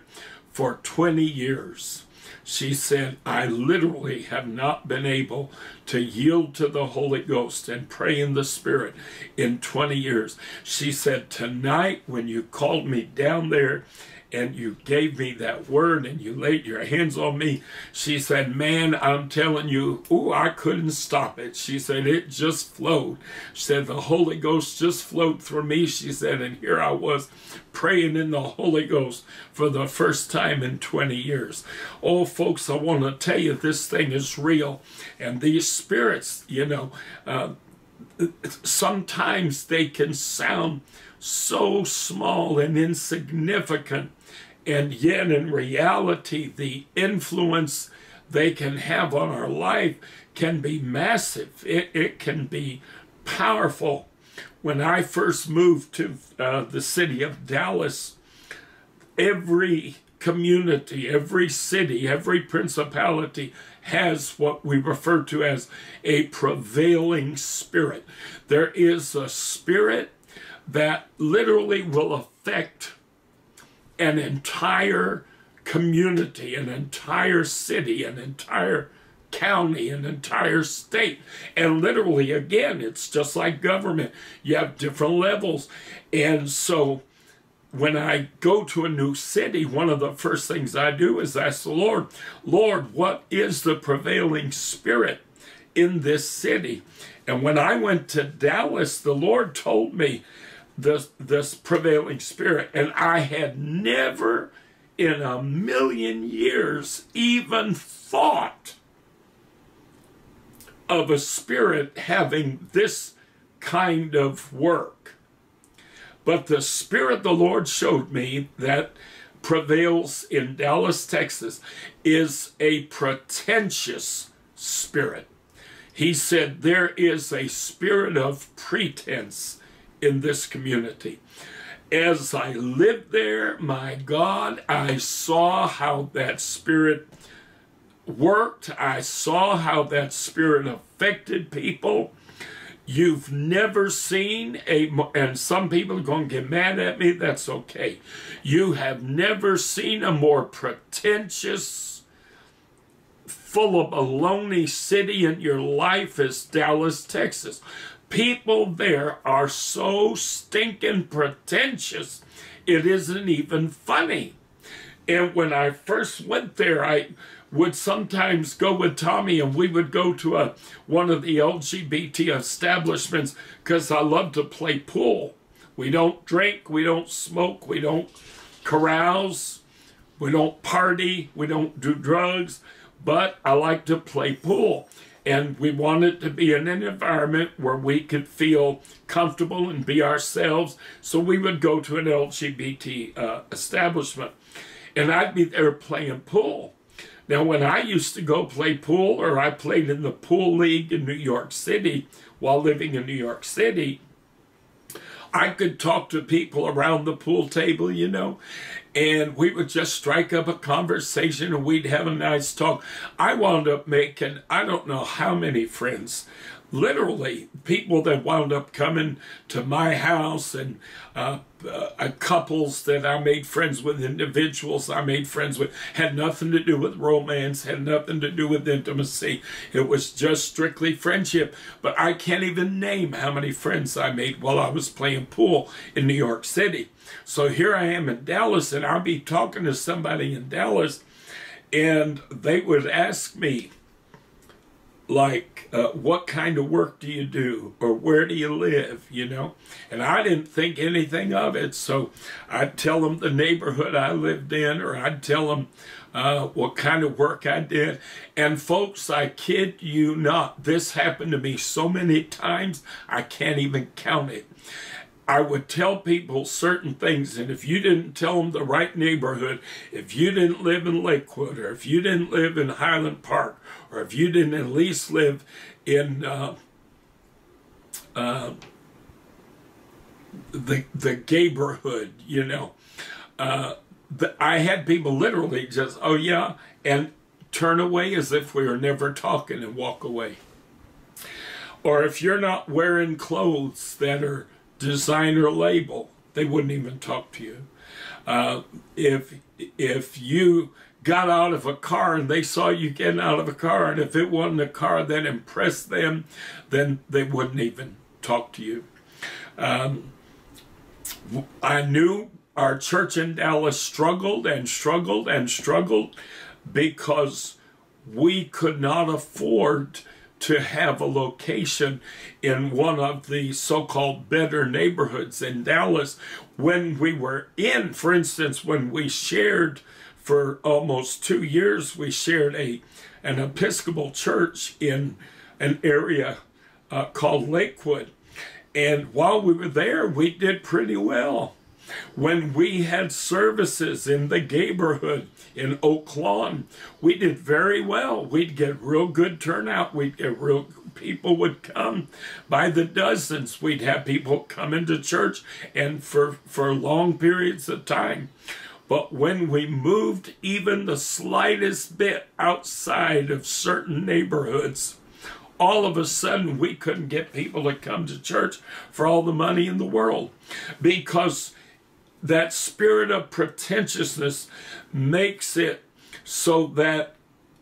for 20 years. She said, I literally have not been able to yield to the Holy Ghost and pray in the Spirit in 20 years. She said, tonight when you called me down there and you gave me that word and you laid your hands on me, she said, man, I'm telling you, ooh, I couldn't stop it. She said, it just flowed. She said, the Holy Ghost just flowed through me. She said, and here I was praying in the Holy Ghost for the first time in 20 years. Oh, folks, I want to tell you, this thing is real. And these spirits, you know, sometimes they can sound so small and insignificant, and yet in reality the influence they can have on our life can be massive. It can be powerful. When I first moved to the city of Dallas, every community, every city, every principality has what we refer to as a prevailing spirit. There is a spirit that literally will affect an entire community, an entire city, an entire county, an entire state. And literally, again, it's just like government. You have different levels. And so when I go to a new city, one of the first things I do is ask the Lord, Lord, what is the prevailing spirit in this city? And when I went to Dallas, the Lord told me this prevailing spirit, and I had never in a million years even thought of a spirit having this kind of work. But the spirit the Lord showed me that prevails in Dallas, Texas, is a pretentious spirit. He said there is a spirit of pretense in this community. As I lived there, my God, I saw how that spirit worked. I saw how that spirit affected people. You've never seen a, and some people are going to get mad at me, that's okay. You have never seen a more pretentious, full of baloney city in your life as Dallas, Texas. People there are so stinking pretentious, it isn't even funny. And when I first went there, I would sometimes go with Tommy, and we would go to one of the LGBT establishments because I love to play pool. We don't drink, we don't smoke, we don't carouse, we don't party, we don't do drugs, but I like to play pool. And we wanted to be in an environment where we could feel comfortable and be ourselves, so we would go to an LGBT establishment. And I'd be there playing pool. Now, when I used to go play pool, or I played in the pool league in New York City while living in New York City, I could talk to people around the pool table, you know, and we would just strike up a conversation and we'd have a nice talk. I wound up making, I don't know how many friends, literally people that wound up coming to my house, and couples that I made friends with, individuals I made friends with, had nothing to do with romance, had nothing to do with intimacy. It was just strictly friendship. But I can't even name how many friends I made while I was playing pool in New York City. So here I am in Dallas, and I'll be talking to somebody in Dallas, and they would ask me, like, what kind of work do you do, or where do you live, you know? And I didn't think anything of it, so I'd tell them the neighborhood I lived in, or I'd tell them what kind of work I did. And folks, I kid you not, this happened to me so many times, I can't even count it. I would tell people certain things, and if you didn't tell them the right neighborhood, if you didn't live in Lakewood, or if you didn't live in Highland Park, or if you didn't at least live in the gayborhood, you know, I had people literally just, oh yeah, and turn away as if we were never talking and walk away. Or if you're not wearing clothes that are designer label, they wouldn't even talk to you. If you got out of a car and they saw you getting out of a car, and if it wasn't a car that impressed them, then they wouldn't even talk to you. I knew our church in Dallas struggled and struggled and struggled because we could not afford to have a location in one of the so-called better neighborhoods in Dallas. When we were in, for instance, when we shared for almost 2 years, we shared an Episcopal church in an area called Lakewood. And while we were there, we did pretty well. When we had services in the neighborhood in Oaklawn, we did very well. We'd get real good turnout. We'd get real, people would come by the dozens. We'd have people come into church, and for long periods of time. But when we moved even the slightest bit outside of certain neighborhoods, all of a sudden we couldn't get people to come to church for all the money in the world, because that spirit of pretentiousness makes it so that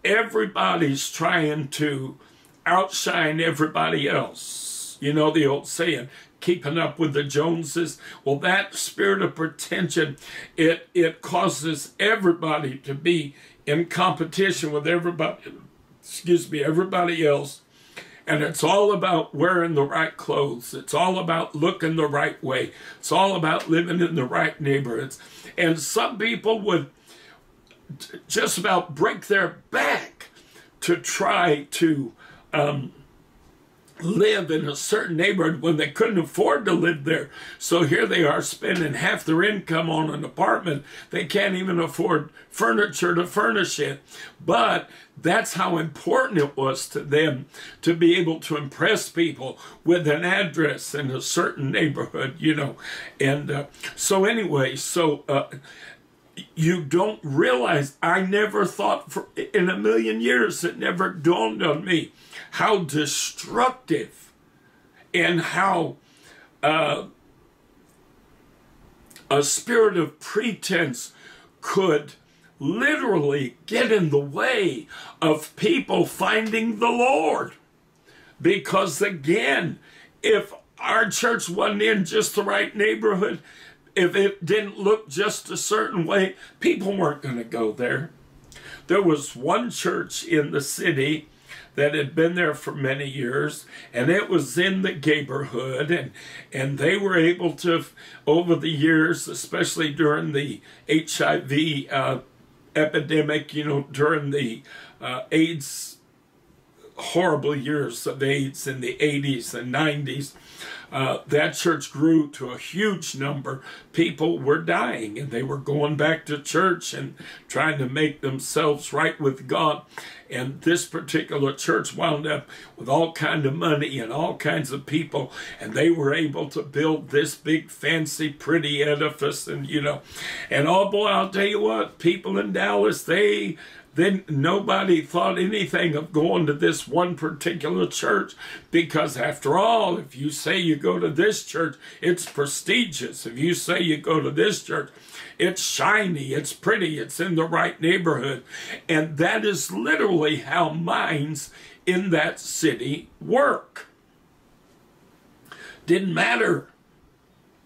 everybody's trying to outshine everybody else. You know the old saying, keeping up with the Joneses. Well, that spirit of pretension, it causes everybody to be in competition with everybody, everybody else. And it's all about wearing the right clothes. It's all about looking the right way. It's all about living in the right neighborhoods. And some people would just about break their back to try to live in a certain neighborhood when they couldn't afford to live there. So here they are spending half their income on an apartment. They can't even afford furniture to furnish it. But that's how important it was to them to be able to impress people with an address in a certain neighborhood, you know. And so anyway, so you don't realize, I never thought in a million years, it never dawned on me how destructive and how a spirit of pretense could literally get in the way of people finding the Lord. Because again, if our church wasn't in just the right neighborhood, if it didn't look just a certain way, people weren't going to go there. There was one church in the city that had been there for many years, and it was in the neighborhood, and they were able to, over the years, especially during the HIV epidemic, you know, during the AIDS, horrible years of AIDS in the 80s and 90s, that church grew to a huge number. People were dying, and they were going back to church and trying to make themselves right with God. And this particular church wound up with all kinds of money and all kinds of people, and they were able to build this big, fancy, pretty edifice. And, you know, and oh boy, I'll tell you what, people in Dallas, then nobody thought anything of going to this one particular church, because after all, if you say you go to this church, it's prestigious. If you say you go to this church, it's shiny, it's pretty, it's in the right neighborhood. And that is literally how minds in that city work. Didn't matter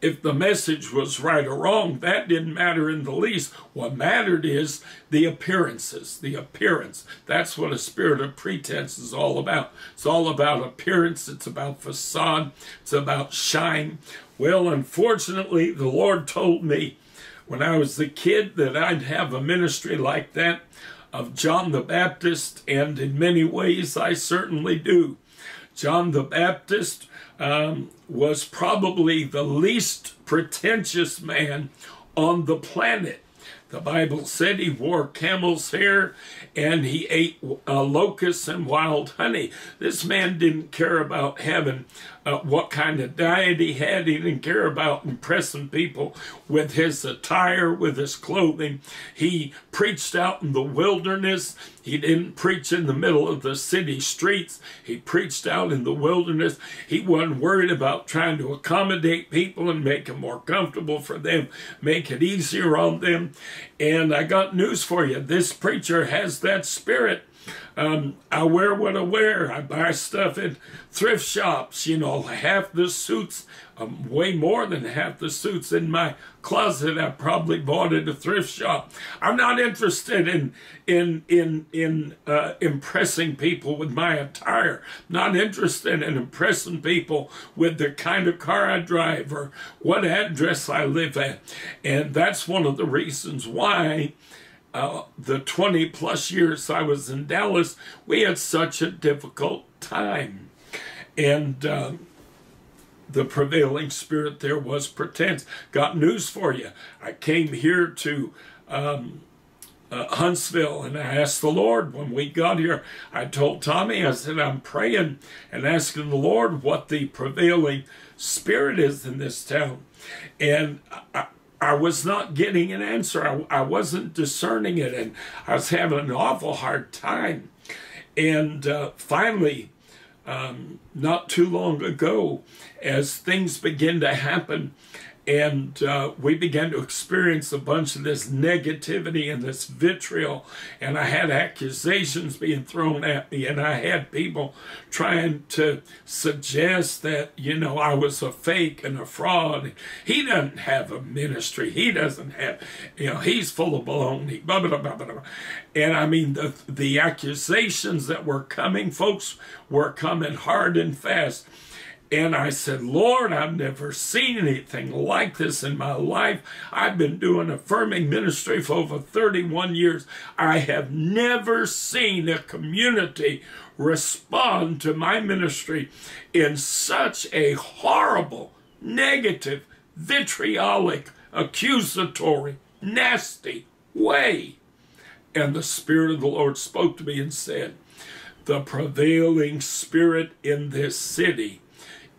if the message was right or wrong, that didn't matter in the least. What mattered is the appearances, the appearance. That's what a spirit of pretense is all about. It's all about appearance. It's about facade. It's about shine. Well, unfortunately, the Lord told me when I was a kid that I'd have a ministry like that of John the Baptist, and in many ways, I certainly do. John the Baptist was probably the least pretentious man on the planet. The Bible said he wore camel's hair and he ate locusts and wild honey. This man didn't care about having what kind of diet he had. He didn't care about impressing people with his attire, with his clothing. He preached out in the wilderness. He didn't preach in the middle of the city streets. He preached out in the wilderness. He wasn't worried about trying to accommodate people and make it more comfortable for them, make it easier on them. And I got news for you. This preacher has that spirit. I wear what I wear. I buy stuff at thrift shops. You know, half the suits, way more than half the suits in my closet I probably bought at a thrift shop. I'm not interested in impressing people with my attire. Not interested in impressing people with the kind of car I drive or what address I live at. And that's one of the reasons why the 20-plus years I was in Dallas, we had such a difficult time. And the prevailing spirit there was pretense. Got news for you. I came here to Huntsville, and I asked the Lord when we got here. I told Tommy, I said, I'm praying and asking the Lord what the prevailing spirit is in this town. And I was not getting an answer. I wasn't discerning it, and I was having an awful hard time. And finally, not too long ago, as things began to happen And we began to experience a bunch of this negativity and this vitriol. And I had accusations being thrown at me. And I had people trying to suggest that, you know, I was a fake and a fraud. He doesn't have a ministry. He doesn't have, you know, he's full of baloney. Blah, blah, blah, blah, blah. And I mean, the accusations that were coming, folks, were coming hard and fast. And I said, Lord, I've never seen anything like this in my life. I've been doing affirming ministry for over 31 years. I have never seen a community respond to my ministry in such a horrible, negative, vitriolic, accusatory, nasty way. And the Spirit of the Lord spoke to me and said, the prevailing spirit in this city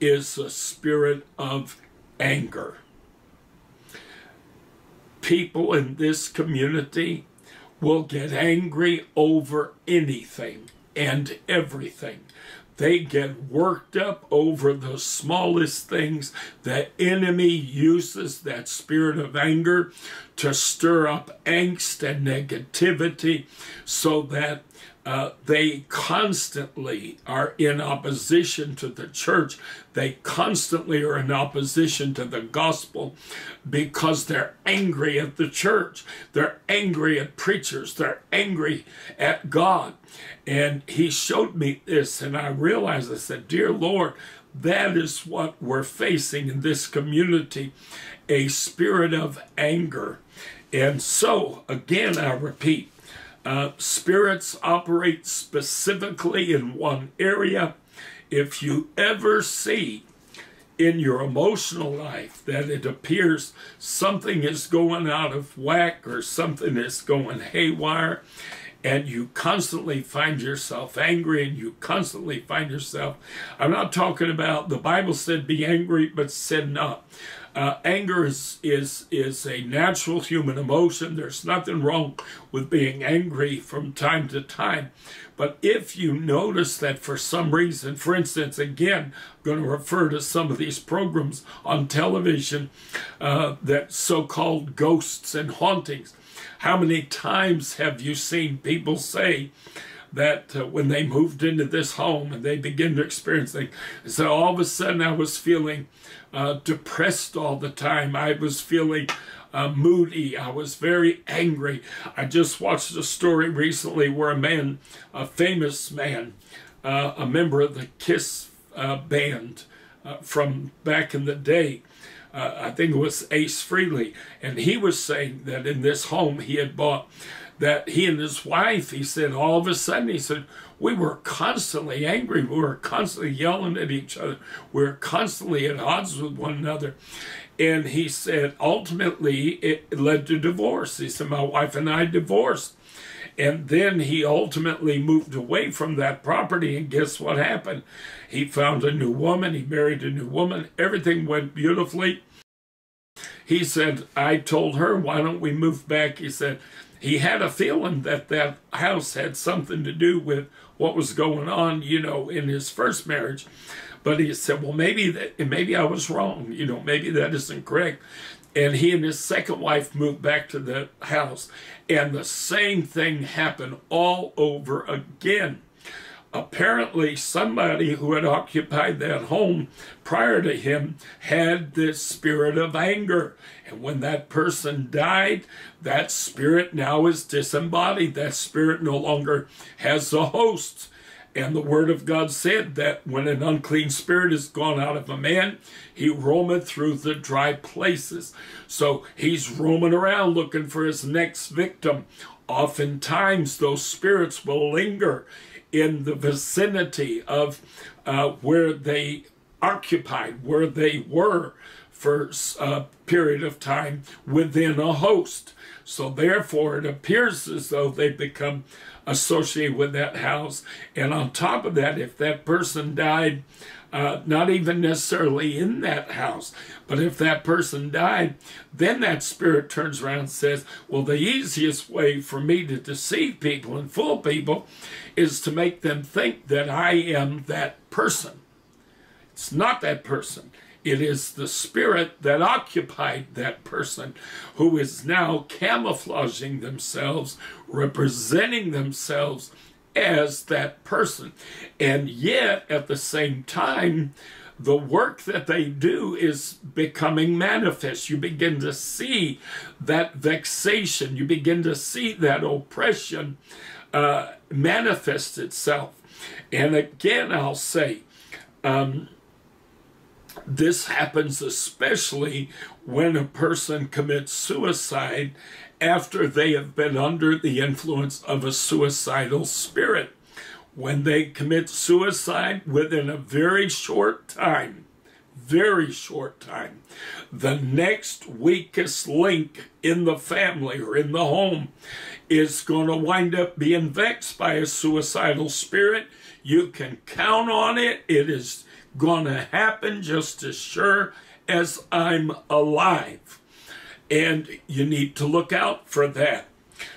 is the spirit of anger. People in this community will get angry over anything and everything. They get worked up over the smallest things. The enemy uses that spirit of anger to stir up angst and negativity so that they constantly are in opposition to the church. They constantly are in opposition to the gospel because they're angry at the church. They're angry at preachers. They're angry at God. And he showed me this, and I realized, I said, dear Lord, that is what we're facing in this community, a spirit of anger. And so, again, I repeat, spirits operate specifically in one area. If you ever see in your emotional life that it appears something is going out of whack or something is going haywire, and you constantly find yourself angry and you constantly find yourself, I'm not talking about, the Bible said be angry but sin not. Anger is a natural human emotion. There's nothing wrong with being angry from time to time. But if you notice that for some reason, for instance, again, I'm going to refer to some of these programs on television that so-called ghosts and hauntings. How many times have you seen people say that when they moved into this home and they begin to experience things, so all of a sudden I was feeling depressed all the time. I was feeling moody. I was very angry. I just watched a story recently where a man, a famous man, a member of the KISS band from back in the day, I think it was Ace Frehley, and he was saying that in this home he had bought, that he and his wife, he said, all of a sudden, he said, we were constantly angry. We were constantly yelling at each other. We were constantly at odds with one another. And he said, ultimately, it led to divorce. He said, my wife and I divorced. And then he ultimately moved away from that property, and guess what happened? He found a new woman. He married a new woman. Everything went beautifully. He said, I told her, why don't we move back? He said, he had a feeling that that house had something to do with what was going on, you know, in his first marriage. But he said, well, maybe I was wrong. You know, maybe that isn't correct. And he and his second wife moved back to the house. And the same thing happened all over again. Apparently, somebody who had occupied that home prior to him had this spirit of anger. And when that person died, that spirit now is disembodied. That spirit no longer has a host. And the Word of God said that when an unclean spirit is gone out of a man, he roameth through the dry places. So he's roaming around looking for his next victim. Oftentimes, those spirits will linger in the vicinity of where they occupied, where they were for a period of time within a host. So therefore, it appears as though they become associated with that house. And on top of that, if that person died, not even necessarily in that house, but if that person died, then that spirit turns around and says, well, the easiest way for me to deceive people and fool people is to make them think that I am that person. It's not that person. It is the spirit that occupied that person who is now camouflaging themselves, representing themselves as that person. And yet, at the same time, the work that they do is becoming manifest. You begin to see that vexation. You begin to see that oppression manifest itself. And again, I'll say, this happens especially when a person commits suicide after they have been under the influence of a suicidal spirit. When they commit suicide, within a very short time, the next weakest link in the family or in the home is going to wind up being vexed by a suicidal spirit. You can count on it. It is going to happen just as sure as I'm alive. And you need to look out for that.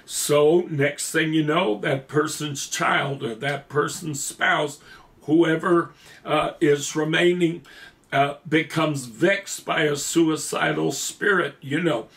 So next thing you know, that person's child or that person's spouse, whoever is remaining, becomes vexed by a suicidal spirit, you know.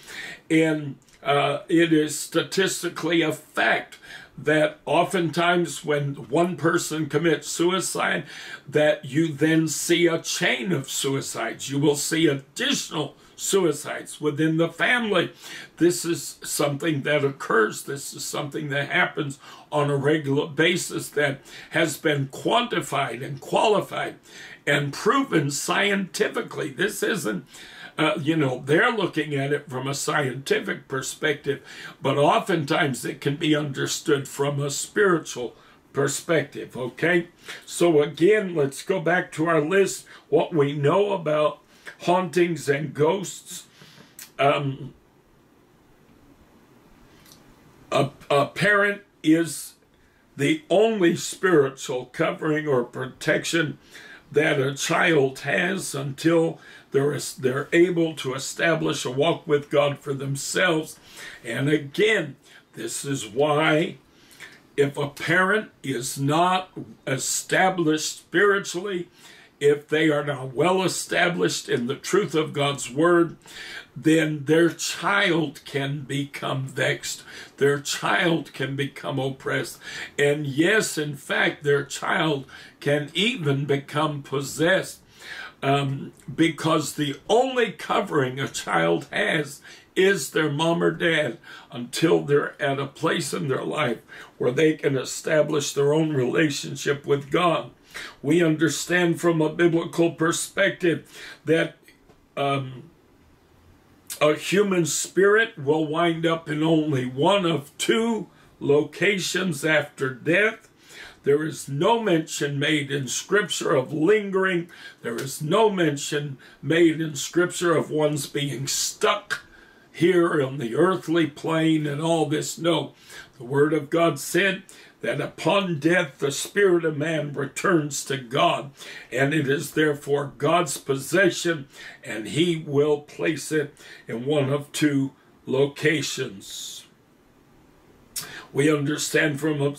And it is statistically a fact that oftentimes when one person commits suicide, that you then see a chain of suicides. You will see additional suicides within the family. This is something that occurs. This is something that happens on a regular basis that has been quantified and qualified and proven scientifically. This isn't, you know, they're looking at it from a scientific perspective, but oftentimes it can be understood from a spiritual perspective, okay? So again, let's go back to our list, what we know about hauntings and ghosts. A parent is the only spiritual covering or protection that a child has until they're able to establish a walk with God for themselves. And again, this is why if a parent is not established spiritually, if they are not well established in the truth of God's word, then their child can become vexed. Their child can become oppressed. And yes, in fact, their child can even become possessed, because the only covering a child has is their mom or dad until they're at a place in their life where they can establish their own relationship with God. We understand from a biblical perspective that a human spirit will wind up in only one of two locations after death. There is no mention made in Scripture of lingering. There is no mention made in Scripture of one's being stuck here on the earthly plane and all this. No, the Word of God said that upon death the spirit of man returns to God, and it is therefore God's possession, and he will place it in one of two locations. We understand from a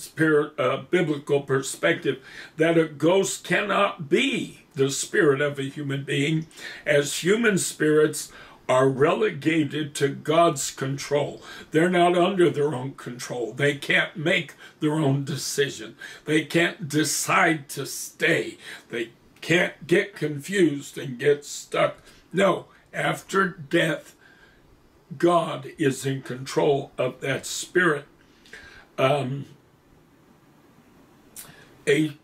biblical perspective that a ghost cannot be the spirit of a human being, as human spirits are relegated to God's control. They're not under their own control. They can't make their own decision. They can't decide to stay. They can't get confused and get stuck. No, after death, God is in control of that spirit. A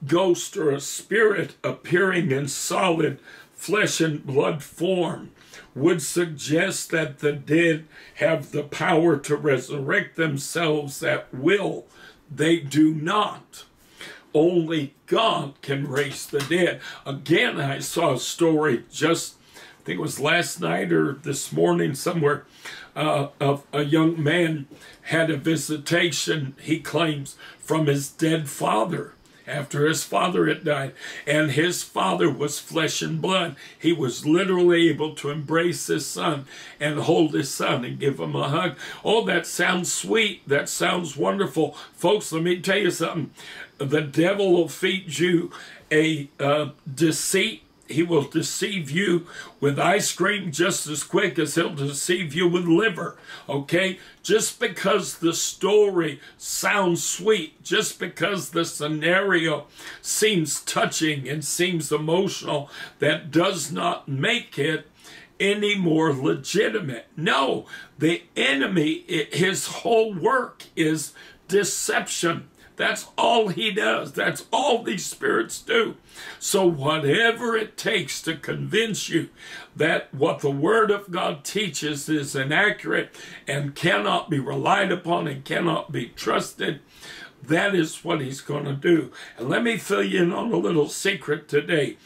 ghost or a spirit appearing in solid flesh and blood form would suggest that the dead have the power to resurrect themselves at will. They do not. Only God can raise the dead. Again, I saw a story just, I think it was last night or this morning somewhere, of a young man had a visitation, he claims, from his dead father. After his father had died, and his father was flesh and blood, he was literally able to embrace his son and hold his son and give him a hug. Oh, that sounds sweet. That sounds wonderful. Folks, let me tell you something. The devil will feed you a deceit. He will deceive you with ice cream just as quick as he'll deceive you with liver, okay? Just because the story sounds sweet, just because the scenario seems touching and seems emotional, that does not make it any more legitimate. No, the enemy, his whole work is deception. That's all he does. That's all these spirits do. So whatever it takes to convince you that what the Word of God teaches is inaccurate and cannot be relied upon and cannot be trusted, that is what he's going to do. And let me fill you in on a little secret today.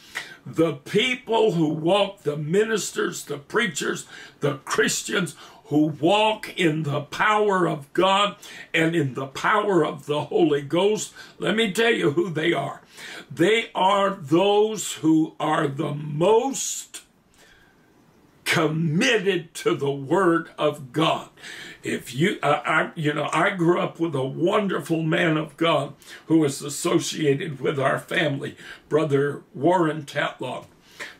The people who walk, the ministers, the preachers, the Christians who walk in the power of God and in the power of the Holy Ghost, let me tell you who they are. They are those who are the most committed to the Word of God. If you, I grew up with a wonderful man of God who was associated with our family, Brother Warren Tatlock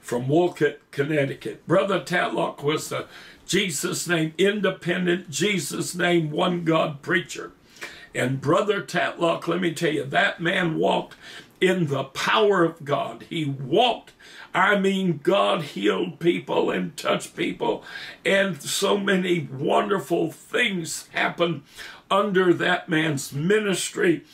from Wolcott, Connecticut. Brother Tatlock was a Jesus name, independent, Jesus name, one God preacher. And Brother Tatlock, let me tell you, that man walked in the power of God. He walked, I mean, God healed people and touched people. And so many wonderful things happened under that man's ministry.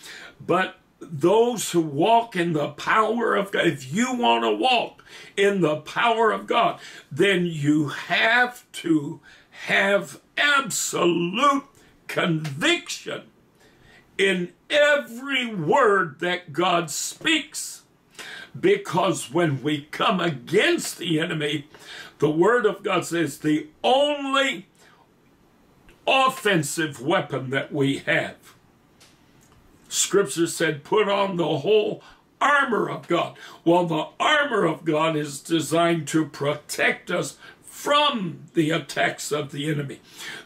But those who walk in the power of God, if you want to walk in the power of God, then you have to have absolute conviction in every word that God speaks. Because when we come against the enemy, the Word of God says the only offensive weapon that we have, Scripture said, put on the whole armor of God. Well, the armor of God is designed to protect us from the attacks of the enemy.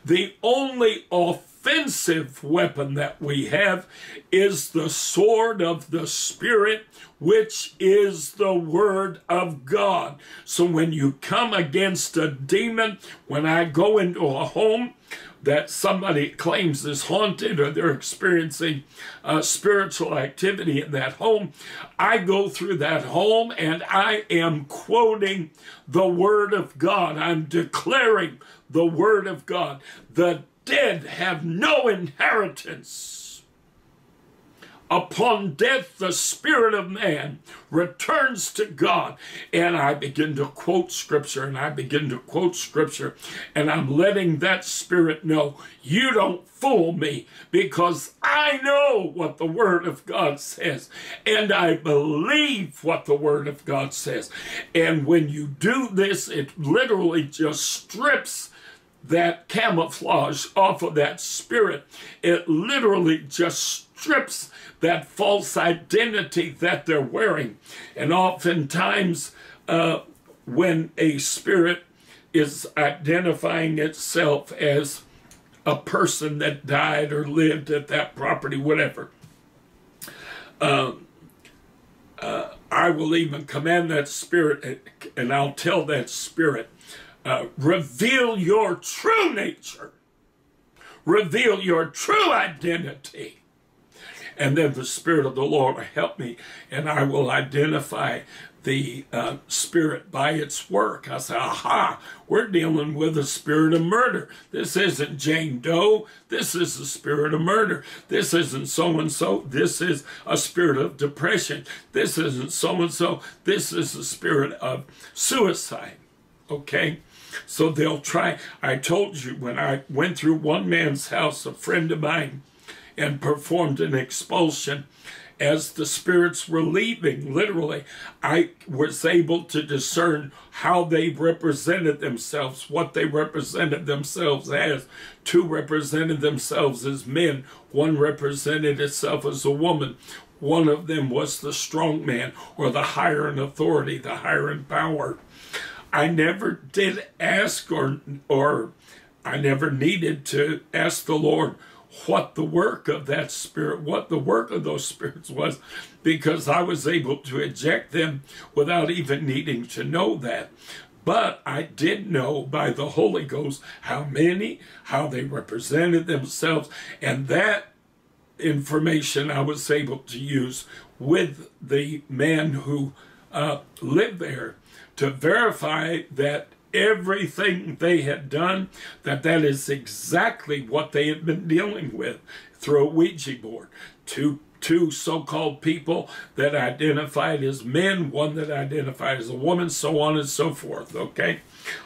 The only offensive weapon that we have is the sword of the Spirit, which is the Word of God. So when you come against a demon, when I go into a home that somebody claims is haunted or they're experiencing spiritual activity in that home, I go through that home and I am quoting the Word of God. I'm declaring the Word of God. The dead have no inheritance. Upon death, the spirit of man returns to God. And I begin to quote Scripture, and I begin to quote Scripture, and I'm letting that spirit know, you don't fool me, because I know what the Word of God says, and I believe what the Word of God says. And when you do this, it literally just strips that camouflage off of that spirit. It literally just strips that false identity that they're wearing. And oftentimes when a spirit is identifying itself as a person that died or lived at that property, whatever, I will even command that spirit, and I'll tell that spirit, reveal your true nature. Reveal your true identity. And then the Spirit of the Lord will help me, and I will identify the spirit by its work. I say, aha, we're dealing with a spirit of murder. This isn't Jane Doe. This is the spirit of murder. This isn't so-and-so. This is a spirit of depression. This isn't so-and-so. This is the spirit of suicide, okay? So they'll try. I told you when I went through one man's house, a friend of mine, and performed an expulsion. As the spirits were leaving, literally, I was able to discern how they represented themselves, what they represented themselves as. Two represented themselves as men. One represented itself as a woman. One of them was the strong man, or the higher in authority, the higher in power. I never did ask, or I never needed to ask the Lord, what the work of that spirit, what the work of those spirits was, because I was able to eject them without even needing to know that. But I did know by the Holy Ghost how many, how they represented themselves, and that information I was able to use with the man who lived there to verify that everything they had done, that is exactly what they had been dealing with through a Ouija board. Two so-called people that identified as men, one that identified as a woman, so on and so forth, okay?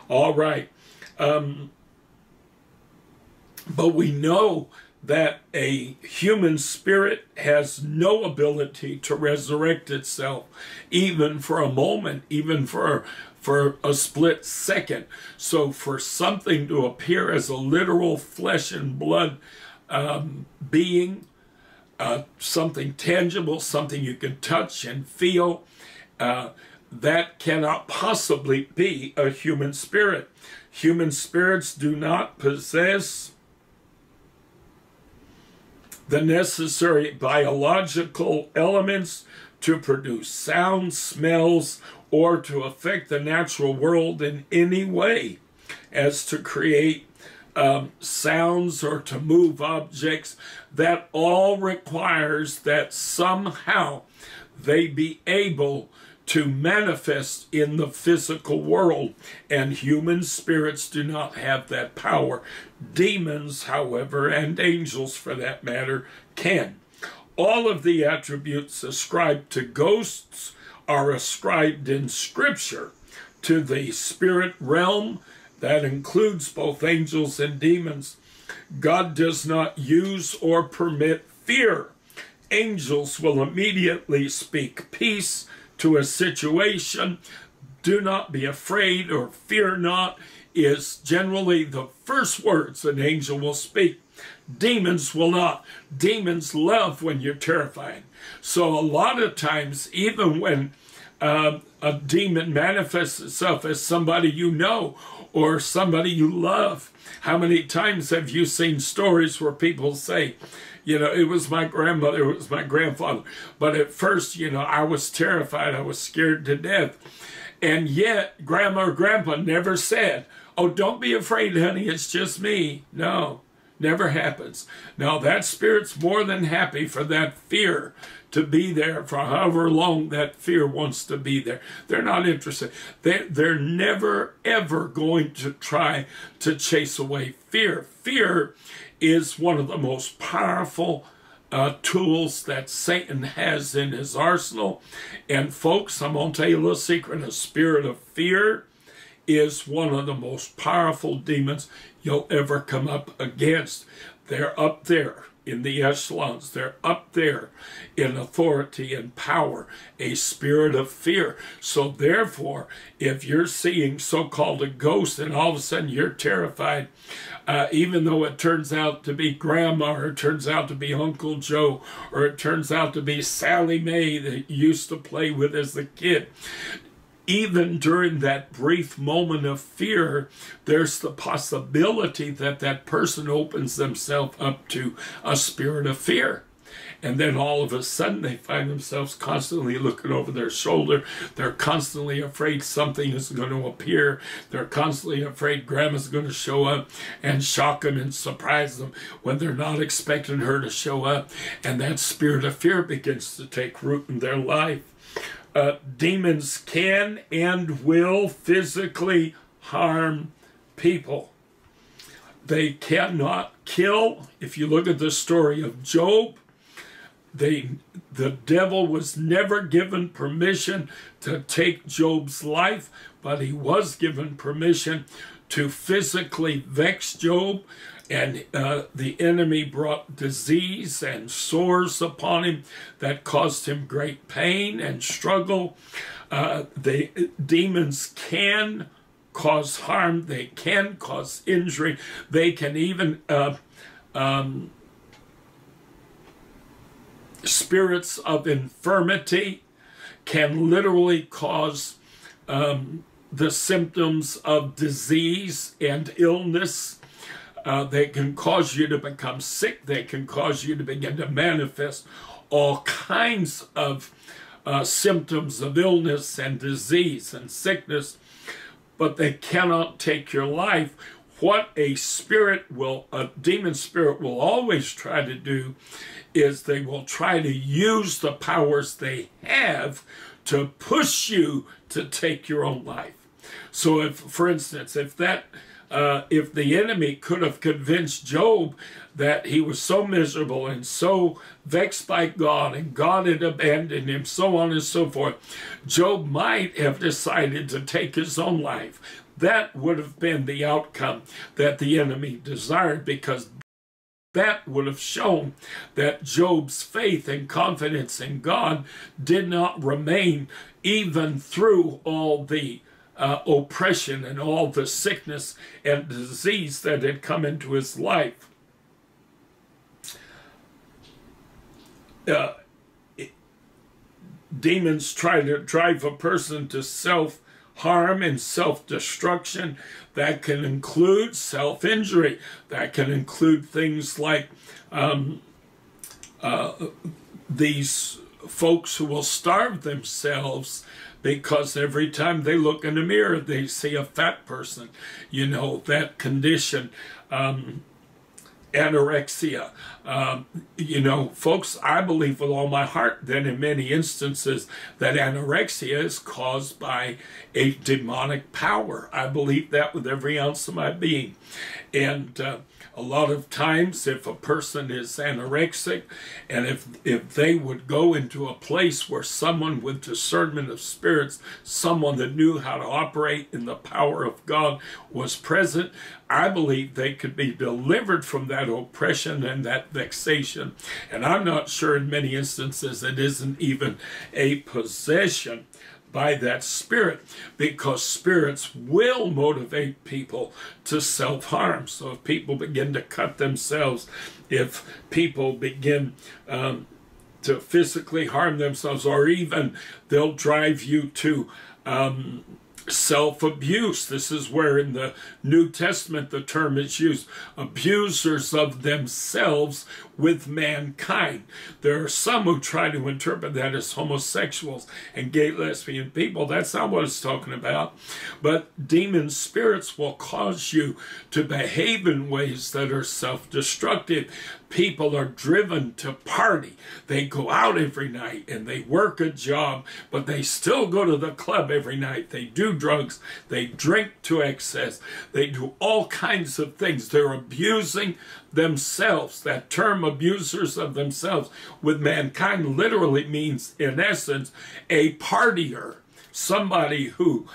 All right. But we know that a human spirit has no ability to resurrect itself, even for a moment, even for a split second. So for something to appear as a literal flesh and blood being, something tangible, something you can touch and feel, that cannot possibly be a human spirit. Human spirits do not possess the necessary biological elements to produce sounds, smells, or to affect the natural world in any way, as to create sounds or to move objects. That all requires that somehow they be able to manifest in the physical world, and human spirits do not have that power. Demons, however, and angels for that matter, can. All of the attributes ascribed to ghosts are ascribed in Scripture to the spirit realm. That includes both angels and demons. God does not use or permit fear. Angels will immediately speak peace to a situation. Do not be afraid, or fear not, is generally the first words an angel will speak. Demons will not. Demons love when you're terrified. So a lot of times, even when a demon manifests itself as somebody you know or somebody you love, how many times have you seen stories where people say, you know, it was my grandmother, it was my grandfather. But at first, you know, I was terrified. I was scared to death. And yet, grandma or grandpa never said, oh, don't be afraid, honey, it's just me. No, never happens. Now, that spirit's more than happy for that fear to be there for however long that fear wants to be there. They're not interested. They're never, ever going to try to chase away fear. Fear is one of the most powerful tools that Satan has in his arsenal. And folks, I'm going to tell you a little secret. A spirit of fear is one of the most powerful demons you'll ever come up against. They're up there in the echelons. They're up there in authority and power, a spirit of fear. So therefore, if you're seeing so-called a ghost and all of a sudden you're terrified, even though it turns out to be Grandma, or it turns out to be Uncle Joe, or it turns out to be Sally Mae that you used to play with as a kid, even during that brief moment of fear, there's the possibility that that person opens themselves up to a spirit of fear. And then all of a sudden they find themselves constantly looking over their shoulder. They're constantly afraid something is going to appear. They're constantly afraid Grandma's going to show up and shock them and surprise them when they're not expecting her to show up. And that spirit of fear begins to take root in their life. Demons can and will physically harm people. They cannot kill. If you look at the story of Job, the devil was never given permission to take Job's life, but he was given permission to physically vex Job. And the enemy brought disease and sores upon him that caused him great pain and struggle. The demons can cause harm. They can cause injury. They can even, spirits of infirmity can literally cause the symptoms of disease and illness. They can cause you to become sick. They can cause you to begin to manifest all kinds of symptoms of illness and disease and sickness, but they cannot take your life. What a demon spirit will always try to do is they will try to use the powers they have to push you to take your own life. So if, for instance, if the enemy could have convinced Job that he was so miserable and so vexed by God and God had abandoned him, so on and so forth, Job might have decided to take his own life. That would have been the outcome that the enemy desired, because that would have shown that Job's faith and confidence in God did not remain even through all the oppression and all the sickness and disease that had come into his life. Demons try to drive a person to self-harm and self-destruction. That can include self-injury. That can include things like these folks who will starve themselves, because every time they look in the mirror, they see a fat person. You know, that condition, anorexia. You know, folks, I believe with all my heart that in many instances that anorexia is caused by a demonic power. I believe that with every ounce of my being. And a lot of times if a person is anorexic, and if they would go into a place where someone with discernment of spirits, someone that knew how to operate in the power of God was present, I believe they could be delivered from that oppression and that vexation. And I'm not sure in many instances it isn't even a possession by that spirit, because spirits will motivate people to self-harm. So if people begin to cut themselves, if people begin to physically harm themselves, or even they'll drive you to self-abuse. This is where in the New Testament the term is used, abusers of themselves with mankind. There are some who try to interpret that as homosexuals and gay lesbian people. That's not what it's talking about. But demon spirits will cause you to behave in ways that are self-destructive. People are driven to party. They go out every night and they work a job, but they still go to the club every night. They do drugs. They drink to excess. They do all kinds of things. They're abusing themselves. That term, abusers of themselves with mankind, literally means, in essence, a partier. Somebody who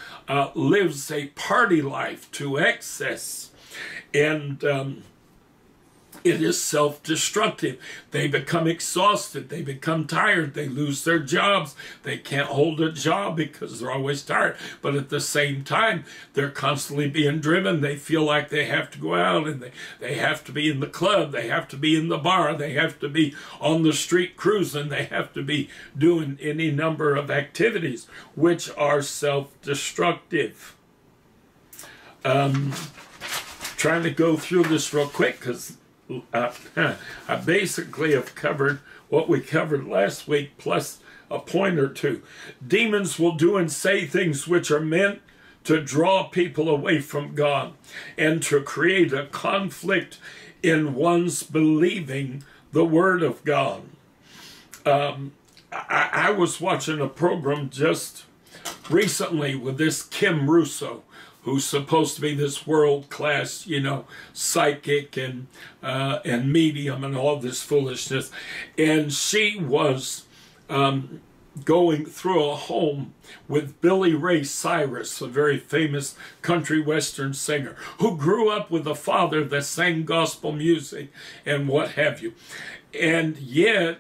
lives a party life to excess. And it is self-destructive. They become exhausted. They become tired. They lose their jobs. They can't hold a job because they're always tired. But at the same time, they're constantly being driven. They feel like they have to go out, and they have to be in the club. They have to be in the bar. They have to be on the street cruising. They have to be doing any number of activities which are self-destructive. Trying to go through this real quick because I basically have covered what we covered last week, plus a point or two. Demons will do and say things which are meant to draw people away from God and to create a conflict in one's believing the Word of God. I was watching a program just recently with this Kim Russo, who's supposed to be this world-class, you know, psychic and medium and all this foolishness. And she was going through a home with Billy Ray Cyrus, a very famous country western singer, who grew up with a father that sang gospel music and what have you. And yet,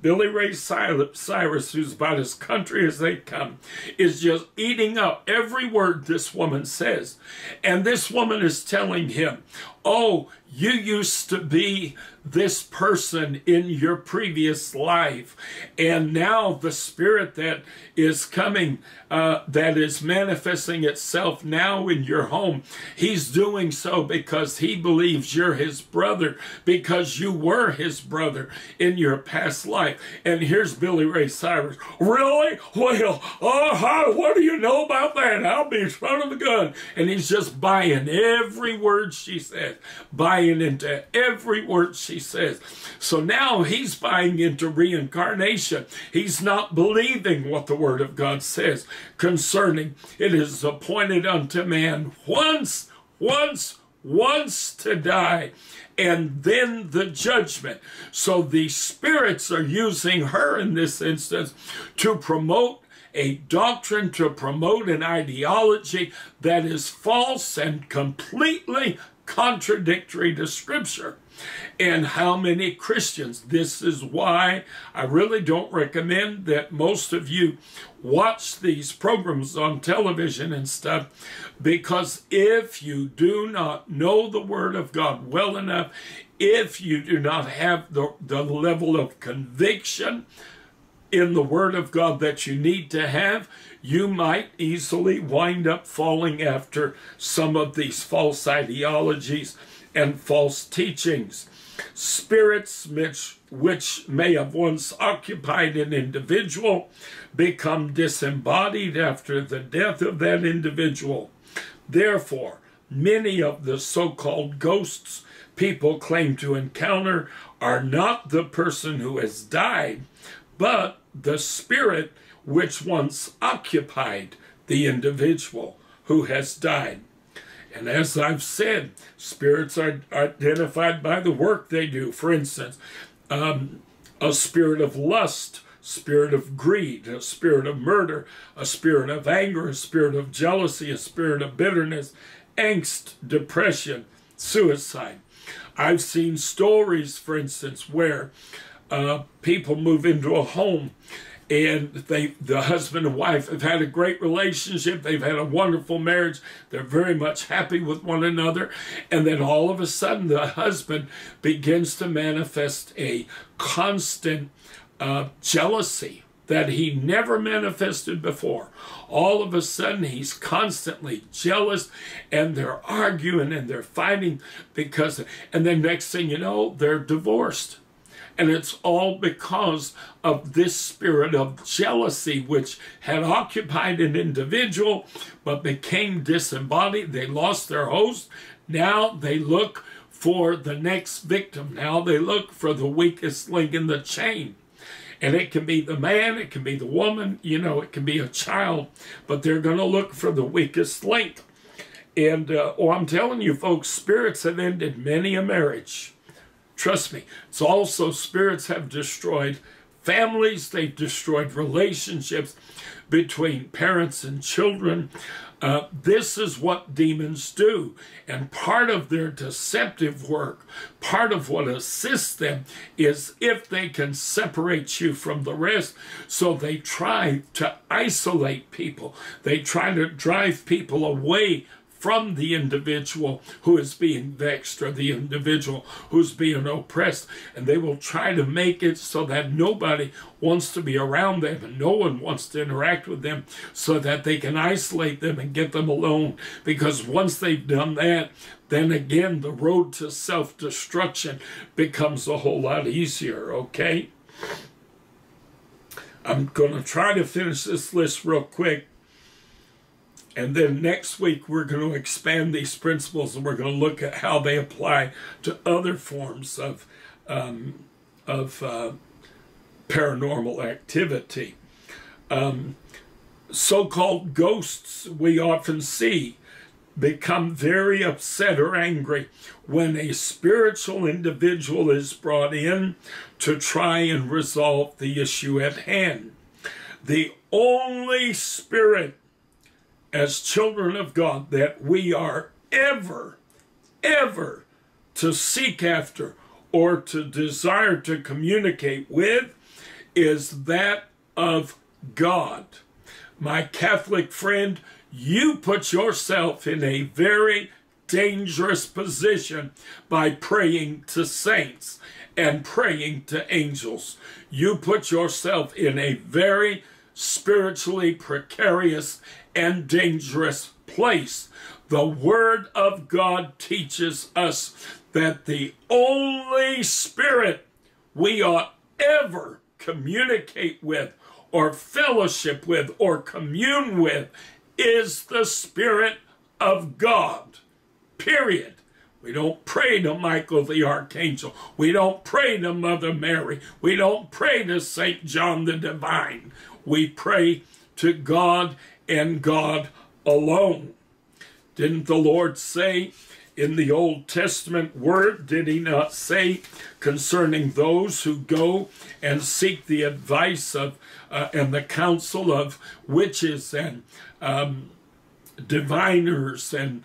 Billy Ray Cyrus, who's about as country as they come, is just eating up every word this woman says. And this woman is telling him, oh, You used to be this person in your previous life, and now the spirit that is coming, that is manifesting itself now in your home, he's doing so because he believes you're his brother, because you were his brother in your past life. And here's Billy Ray Cyrus. Really? Well, what do you know about that? I'll be in front of the gun. And he's just buying every word she says, buying into every word she says. So now he's buying into reincarnation. He's not believing what the Word of God says concerning it is appointed unto man once to die, and then the judgment. So the spirits are using her in this instance to promote a doctrine, to promote an ideology that is false and completely contradictory to Scripture. And how many Christians, this is why I really don't recommend that most of you watch these programs on television and stuff, because if you do not know the Word of God well enough, if you do not have the level of conviction in the Word of God that you need to have, you might easily wind up falling after some of these false ideologies and false teachings. Spirits which may have once occupied an individual become disembodied after the death of that individual. Therefore, many of the so-called ghosts people claim to encounter are not the person who has died, but the spirit which once occupied the individual who has died. And as I've said, spirits are identified by the work they do. For instance, a spirit of lust, spirit of greed, a spirit of murder, a spirit of anger, a spirit of jealousy, a spirit of bitterness, angst, depression, suicide. I've seen stories, for instance, where people move into a home, and the husband and wife have had a great relationship. They've had a wonderful marriage. They're very much happy with one another. And then all of a sudden, the husband begins to manifest a constant jealousy that he never manifested before. All of a sudden, he's constantly jealous, and they're arguing and they're fighting because, and then next thing you know, they're divorced. And it's all because of this spirit of jealousy, which had occupied an individual, but became disembodied. They lost their host. Now they look for the next victim. Now they look for the weakest link in the chain. And it can be the man, it can be the woman, you know, it can be a child, but they're going to look for the weakest link. And I'm telling you, folks, spirits have ended many a marriage. Trust me. It's also spirits have destroyed families. They've destroyed relationships between parents and children. This is what demons do. And part of their deceptive work, part of what assists them, is if they can separate you from the rest. So they try to isolate people. They try to drive people away from the individual who is being vexed or the individual who's being oppressed. And they will try to make it so that nobody wants to be around them and no one wants to interact with them, so that they can isolate them and get them alone. Because once they've done that, then again, the road to self-destruction becomes a whole lot easier, okay? I'm going to try to finish this list real quick. And then next week, we're going to expand these principles, and we're going to look at how they apply to other forms of paranormal activity. So-called ghosts we often see become very upset or angry when a spiritual individual is brought in to try and resolve the issue at hand. The only spirit, as children of God, that we are ever to seek after or to desire to communicate with is that of God. My Catholic friend, you put yourself in a very dangerous position by praying to saints and praying to angels. You put yourself in a very spiritually precarious and dangerous place. The Word of God teaches us that the only spirit we ought ever communicate with or fellowship with or commune with is the Spirit of God, period. We don't pray to Michael the Archangel. We don't pray to Mother Mary. We don't pray to Saint John the Divine. We pray to God and God alone. Didn't the Lord say in the Old Testament word, did he not say concerning those who go and seek the advice of and the counsel of witches and diviners and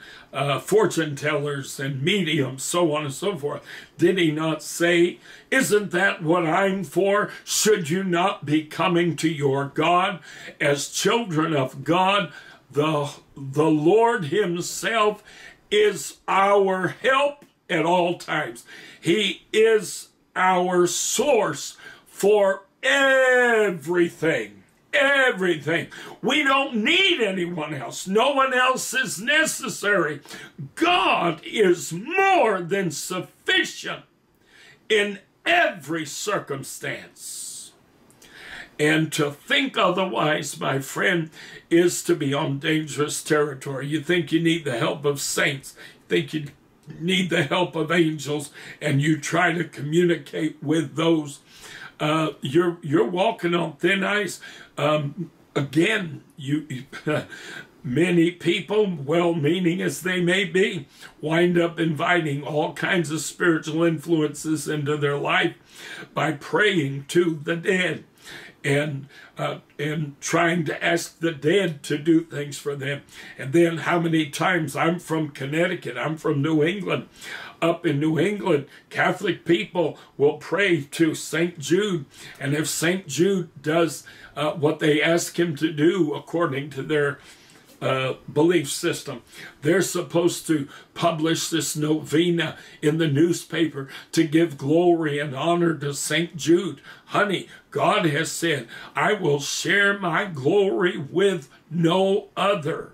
fortune tellers and mediums, so on and so forth? Did he not say, isn't that what I'm for? Should you not be coming to your God as children of God? The Lord himself is our help at all times. He is our source for everything. Everything. We don't need anyone else. No one else is necessary. God is more than sufficient in every circumstance. And to think otherwise, my friend, is to be on dangerous territory. You think you need the help of saints. You think you need the help of angels, and you try to communicate with those. You're walking on thin ice. Again, many people, well-meaning as they may be, wind up inviting all kinds of spiritual influences into their life by praying to the dead and trying to ask the dead to do things for them. And then how many times, I'm from Connecticut, I'm from New England. Up in New England, Catholic people will pray to St. Jude, and if St. Jude does what they ask him to do according to their belief system, they're supposed to publish this novena in the newspaper to give glory and honor to St. Jude. Honey, God has said, I will share my glory with no other.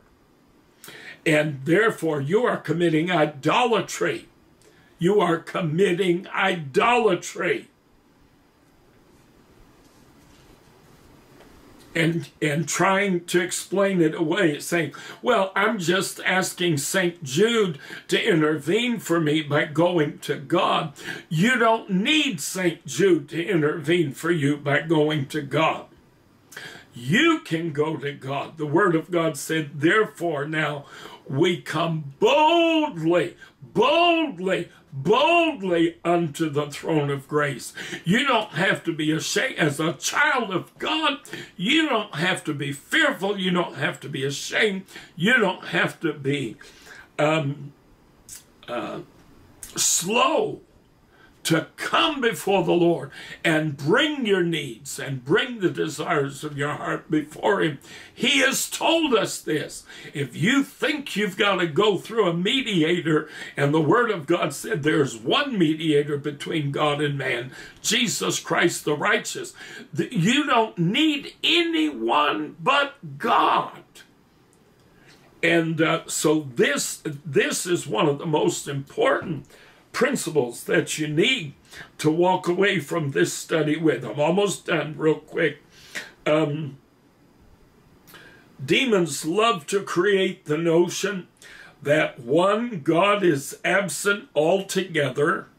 And therefore, you are committing idolatry. You are committing idolatry. And trying to explain it away, saying, well, I'm just asking St. Jude to intervene for me by going to God. You don't need St. Jude to intervene for you by going to God. You can go to God. The Word of God said, therefore now we come boldly, boldly, boldly unto the throne of grace. You don't have to be ashamed. As a child of God, you don't have to be fearful. You don't have to be ashamed. You don't have to be slow to come before the Lord and bring your needs and bring the desires of your heart before him. He has told us this. If you think you've got to go through a mediator, and the Word of God said there's one mediator between God and man, Jesus Christ the righteous, you don't need anyone but God. And so this is one of the most important principles that you need to walk away from this study with. I'm almost done real quick. Demons love to create the notion that one, God is absent altogether.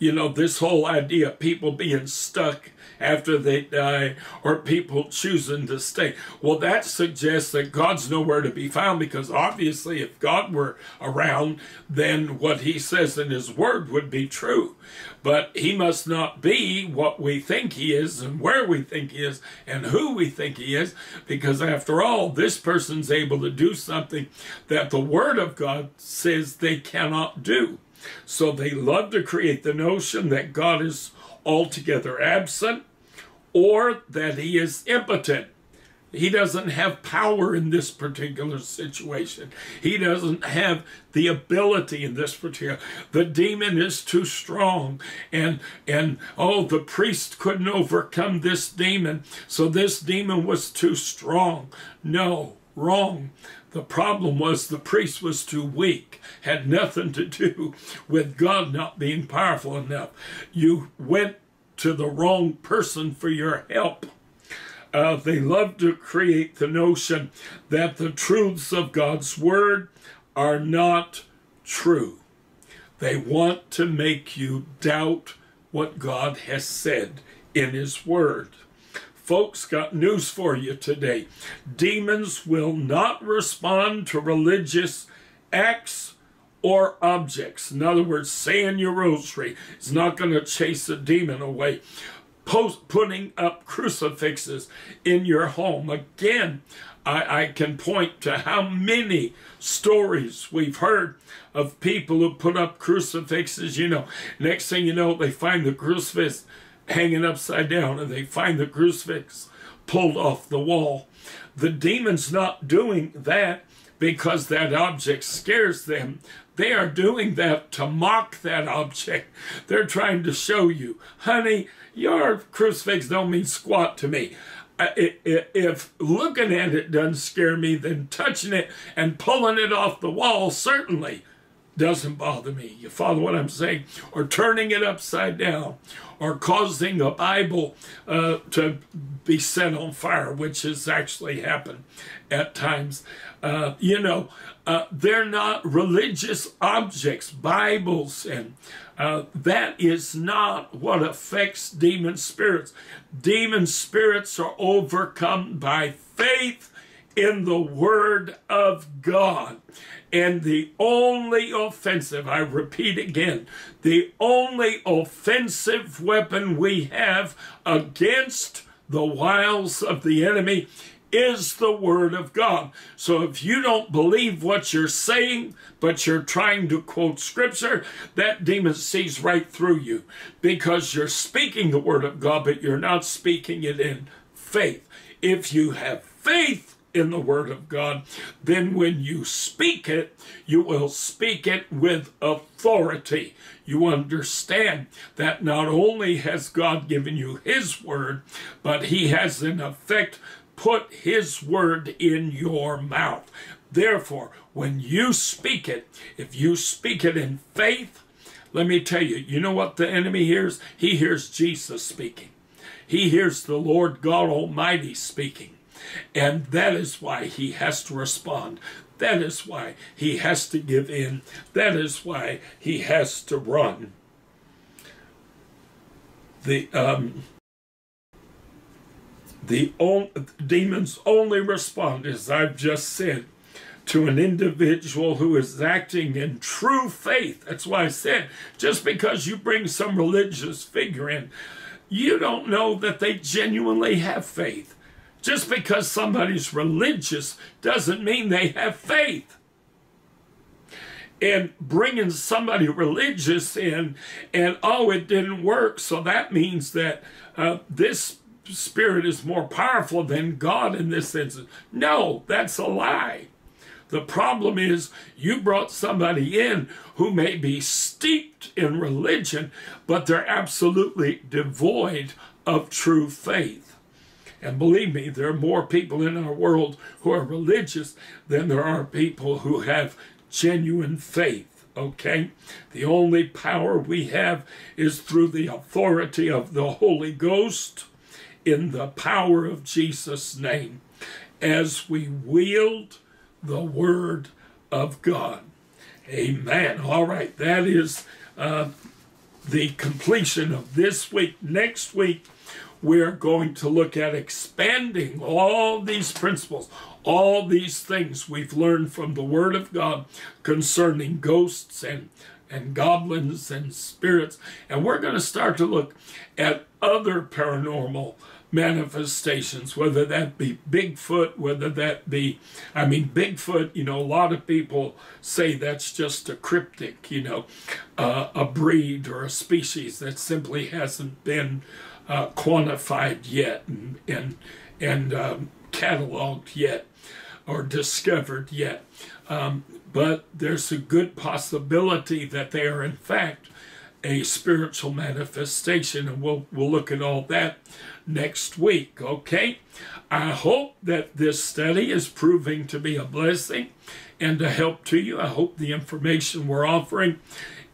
You know, this whole idea of people being stuck after they die or people choosing to stay. Well, that suggests that God's nowhere to be found, because obviously if God were around, then what he says in his word would be true. But he must not be what we think he is and where we think he is and who we think he is, because after all, this person's able to do something that the Word of God says they cannot do. So they love to create the notion that God is altogether absent or that he is impotent. He doesn't have power in this particular situation. He doesn't have the ability in this particular. The demon is too strong, and oh, the priest couldn't overcome this demon, so this demon was too strong. No, wrong. The problem was the priest was too weak, had nothing to do with God not being powerful enough. You went to the wrong person for your help. They love to create the notion that the truths of God's Word are not true. They want to make you doubt what God has said in His Word. Folks, got news for you today. Demons will not respond to religious acts or objects. In other words, saying your rosary is not going to chase a demon away. Putting up crucifixes in your home. Again, I can point to how many stories we've heard of people who put up crucifixes. You know, next thing you know, they find the crucifix hanging upside down, and they find the crucifix pulled off the wall. The demon's not doing that because that object scares them. They are doing that to mock that object. They're trying to show you, honey, your crucifix don't mean squat to me. If looking at it doesn't scare me, then touching it and pulling it off the wall certainly doesn't bother me. You follow what I'm saying? Or turning it upside down, or causing a Bible to be set on fire, which has actually happened at times. You know, they're not religious objects, Bibles, and that is not what affects demon spirits. Demon spirits are overcome by faith in the Word of God. And the only offensive, I repeat again, the only offensive weapon we have against the wiles of the enemy is the Word of God. So if you don't believe what you're saying, but you're trying to quote Scripture, that demon sees right through you, because you're speaking the Word of God, but you're not speaking it in faith. If you have faith in the Word of God, then when you speak it, you will speak it with authority. You understand that not only has God given you His Word, but He has in effect put His Word in your mouth. Therefore, when you speak it, if you speak it in faith, let me tell you, you know what the enemy hears? He hears Jesus speaking. He hears the Lord God Almighty speaking. And that is why he has to respond. That is why he has to give in. That is why he has to run. The demons only respond, as I've just said, to an individual who is acting in true faith. That's why I said, just because you bring some religious figure in, you don't know that they genuinely have faith. Just because somebody's religious doesn't mean they have faith. And bringing somebody religious in, and oh, it didn't work, so that means that this spirit is more powerful than God in this instance. No, that's a lie. The problem is you brought somebody in who may be steeped in religion, but they're absolutely devoid of true faith. And believe me, there are more people in our world who are religious than there are people who have genuine faith, okay? The only power we have is through the authority of the Holy Ghost in the power of Jesus' name as we wield the Word of God. Amen. All right, that is the completion of this week. Next week, we're going to look at expanding all these principles, all these things we've learned from the Word of God concerning ghosts and goblins and spirits. And we're going to start to look at other paranormal manifestations, whether that be Bigfoot, whether that be, I mean, Bigfoot, you know, a lot of people say that's just a cryptic, you know, a breed or a species that simply hasn't been quantified yet and cataloged yet or discovered yet. But there's a good possibility that they are, in fact, a spiritual manifestation, and we'll look at all that next week, okay? I hope that this study is proving to be a blessing and a help to you. I hope the information we're offering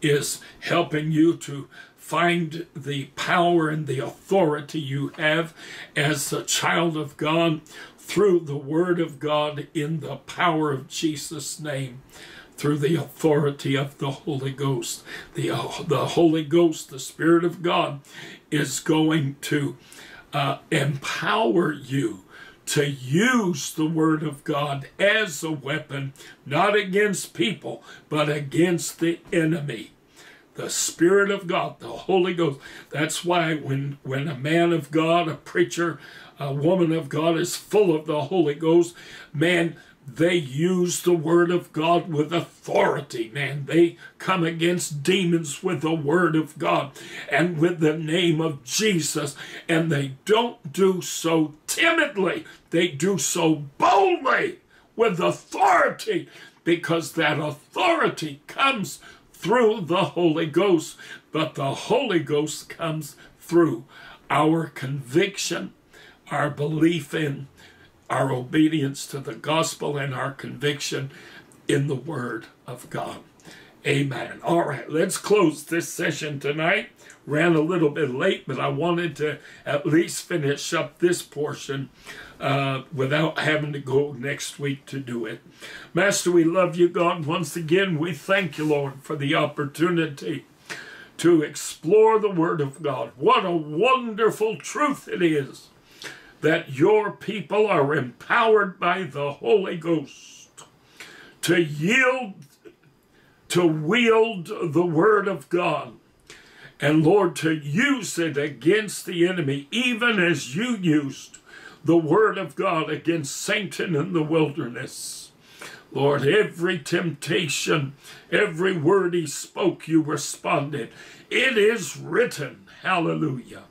is helping you to find the power and the authority you have as a child of God through the Word of God in the power of Jesus' name, through the authority of the Holy Ghost. The Holy Ghost, the Spirit of God, is going to empower you to use the Word of God as a weapon, not against people, but against the enemy. The Spirit of God, the Holy Ghost. That's why when a man of God, a preacher, a woman of God is full of the Holy Ghost, man, they use the Word of God with authority, man. They come against demons with the Word of God and with the name of Jesus. And they don't do so timidly. They do so boldly with authority, because that authority comes through the Holy Ghost. But the Holy Ghost comes through our conviction, our belief in, our obedience to the gospel, and our conviction in the Word of God. Amen. All right, let's close this session tonight. Ran a little bit late, but I wanted to at least finish up this portion without having to go next week to do it. Master, we love you, God. Once again, we thank you, Lord, for the opportunity to explore the Word of God. What a wonderful truth it is that your people are empowered by the Holy Ghost to yield, to wield the Word of God, and Lord, to use it against the enemy, even as you used the Word of God against Satan in the wilderness. Lord, every temptation, every word he spoke, you responded. It is written. Hallelujah.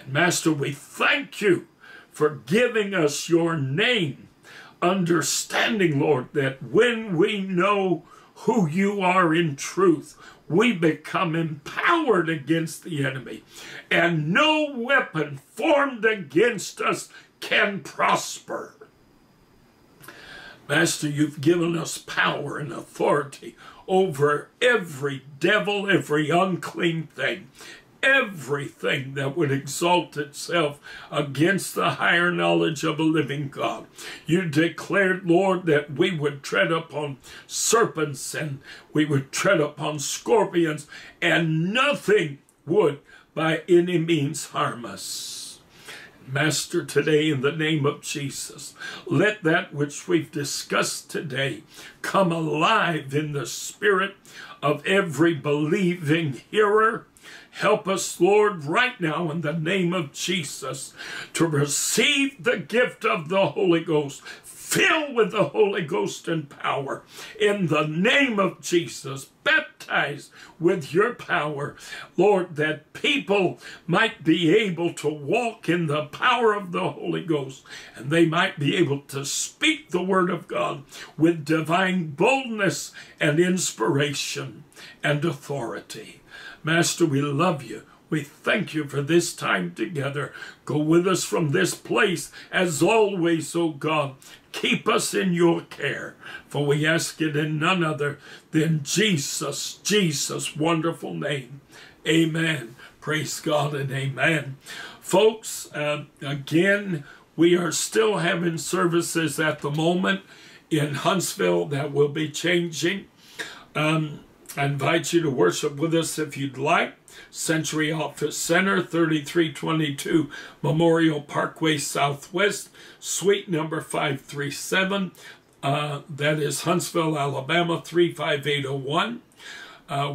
And Master, we thank you for giving us your name, understanding, Lord, that when we know who you are in truth, we become empowered against the enemy, and no weapon formed against us can prosper. Master, you've given us power and authority over every devil, every unclean thing, everything that would exalt itself against the higher knowledge of a living God. You declared, Lord, that we would tread upon serpents and we would tread upon scorpions, and nothing would by any means harm us. Master, today in the name of Jesus, let that which we've discussed today come alive in the spirit of every believing hearer. Help us, Lord, right now in the name of Jesus to receive the gift of the Holy Ghost, filled with the Holy Ghost and power. In the name of Jesus, baptize with your power, Lord, that people might be able to walk in the power of the Holy Ghost, and they might be able to speak the Word of God with divine boldness and inspiration and authority. Master, we love you. We thank you for this time together. Go with us from this place, as always, O God. Keep us in your care, for we ask it in none other than Jesus' wonderful name. Amen. Praise God and amen. Folks, again, we are still having services at the moment in Huntsville. That will be changing. I invite you to worship with us if you'd like. Century Office Center, 3322 Memorial Parkway Southwest, Suite number 537. That is Huntsville, Alabama, 35801.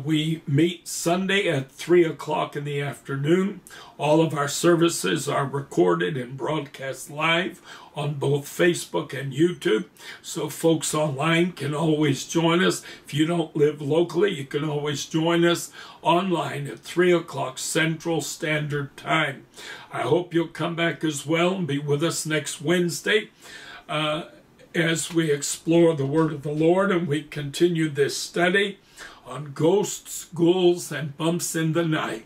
We meet Sunday at 3 o'clock in the afternoon. All of our services are recorded and broadcast live on both Facebook and YouTube, so folks online can always join us. If you don't live locally, you can always join us online at 3 o'clock Central Standard Time. I hope you'll come back as well and be with us next Wednesday as we explore the Word of the Lord and we continue this study on ghosts, ghouls, and bumps in the night.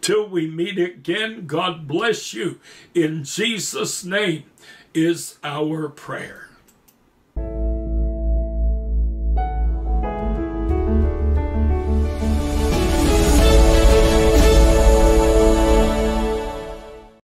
Till we meet again, God bless you. In Jesus' name is our prayer.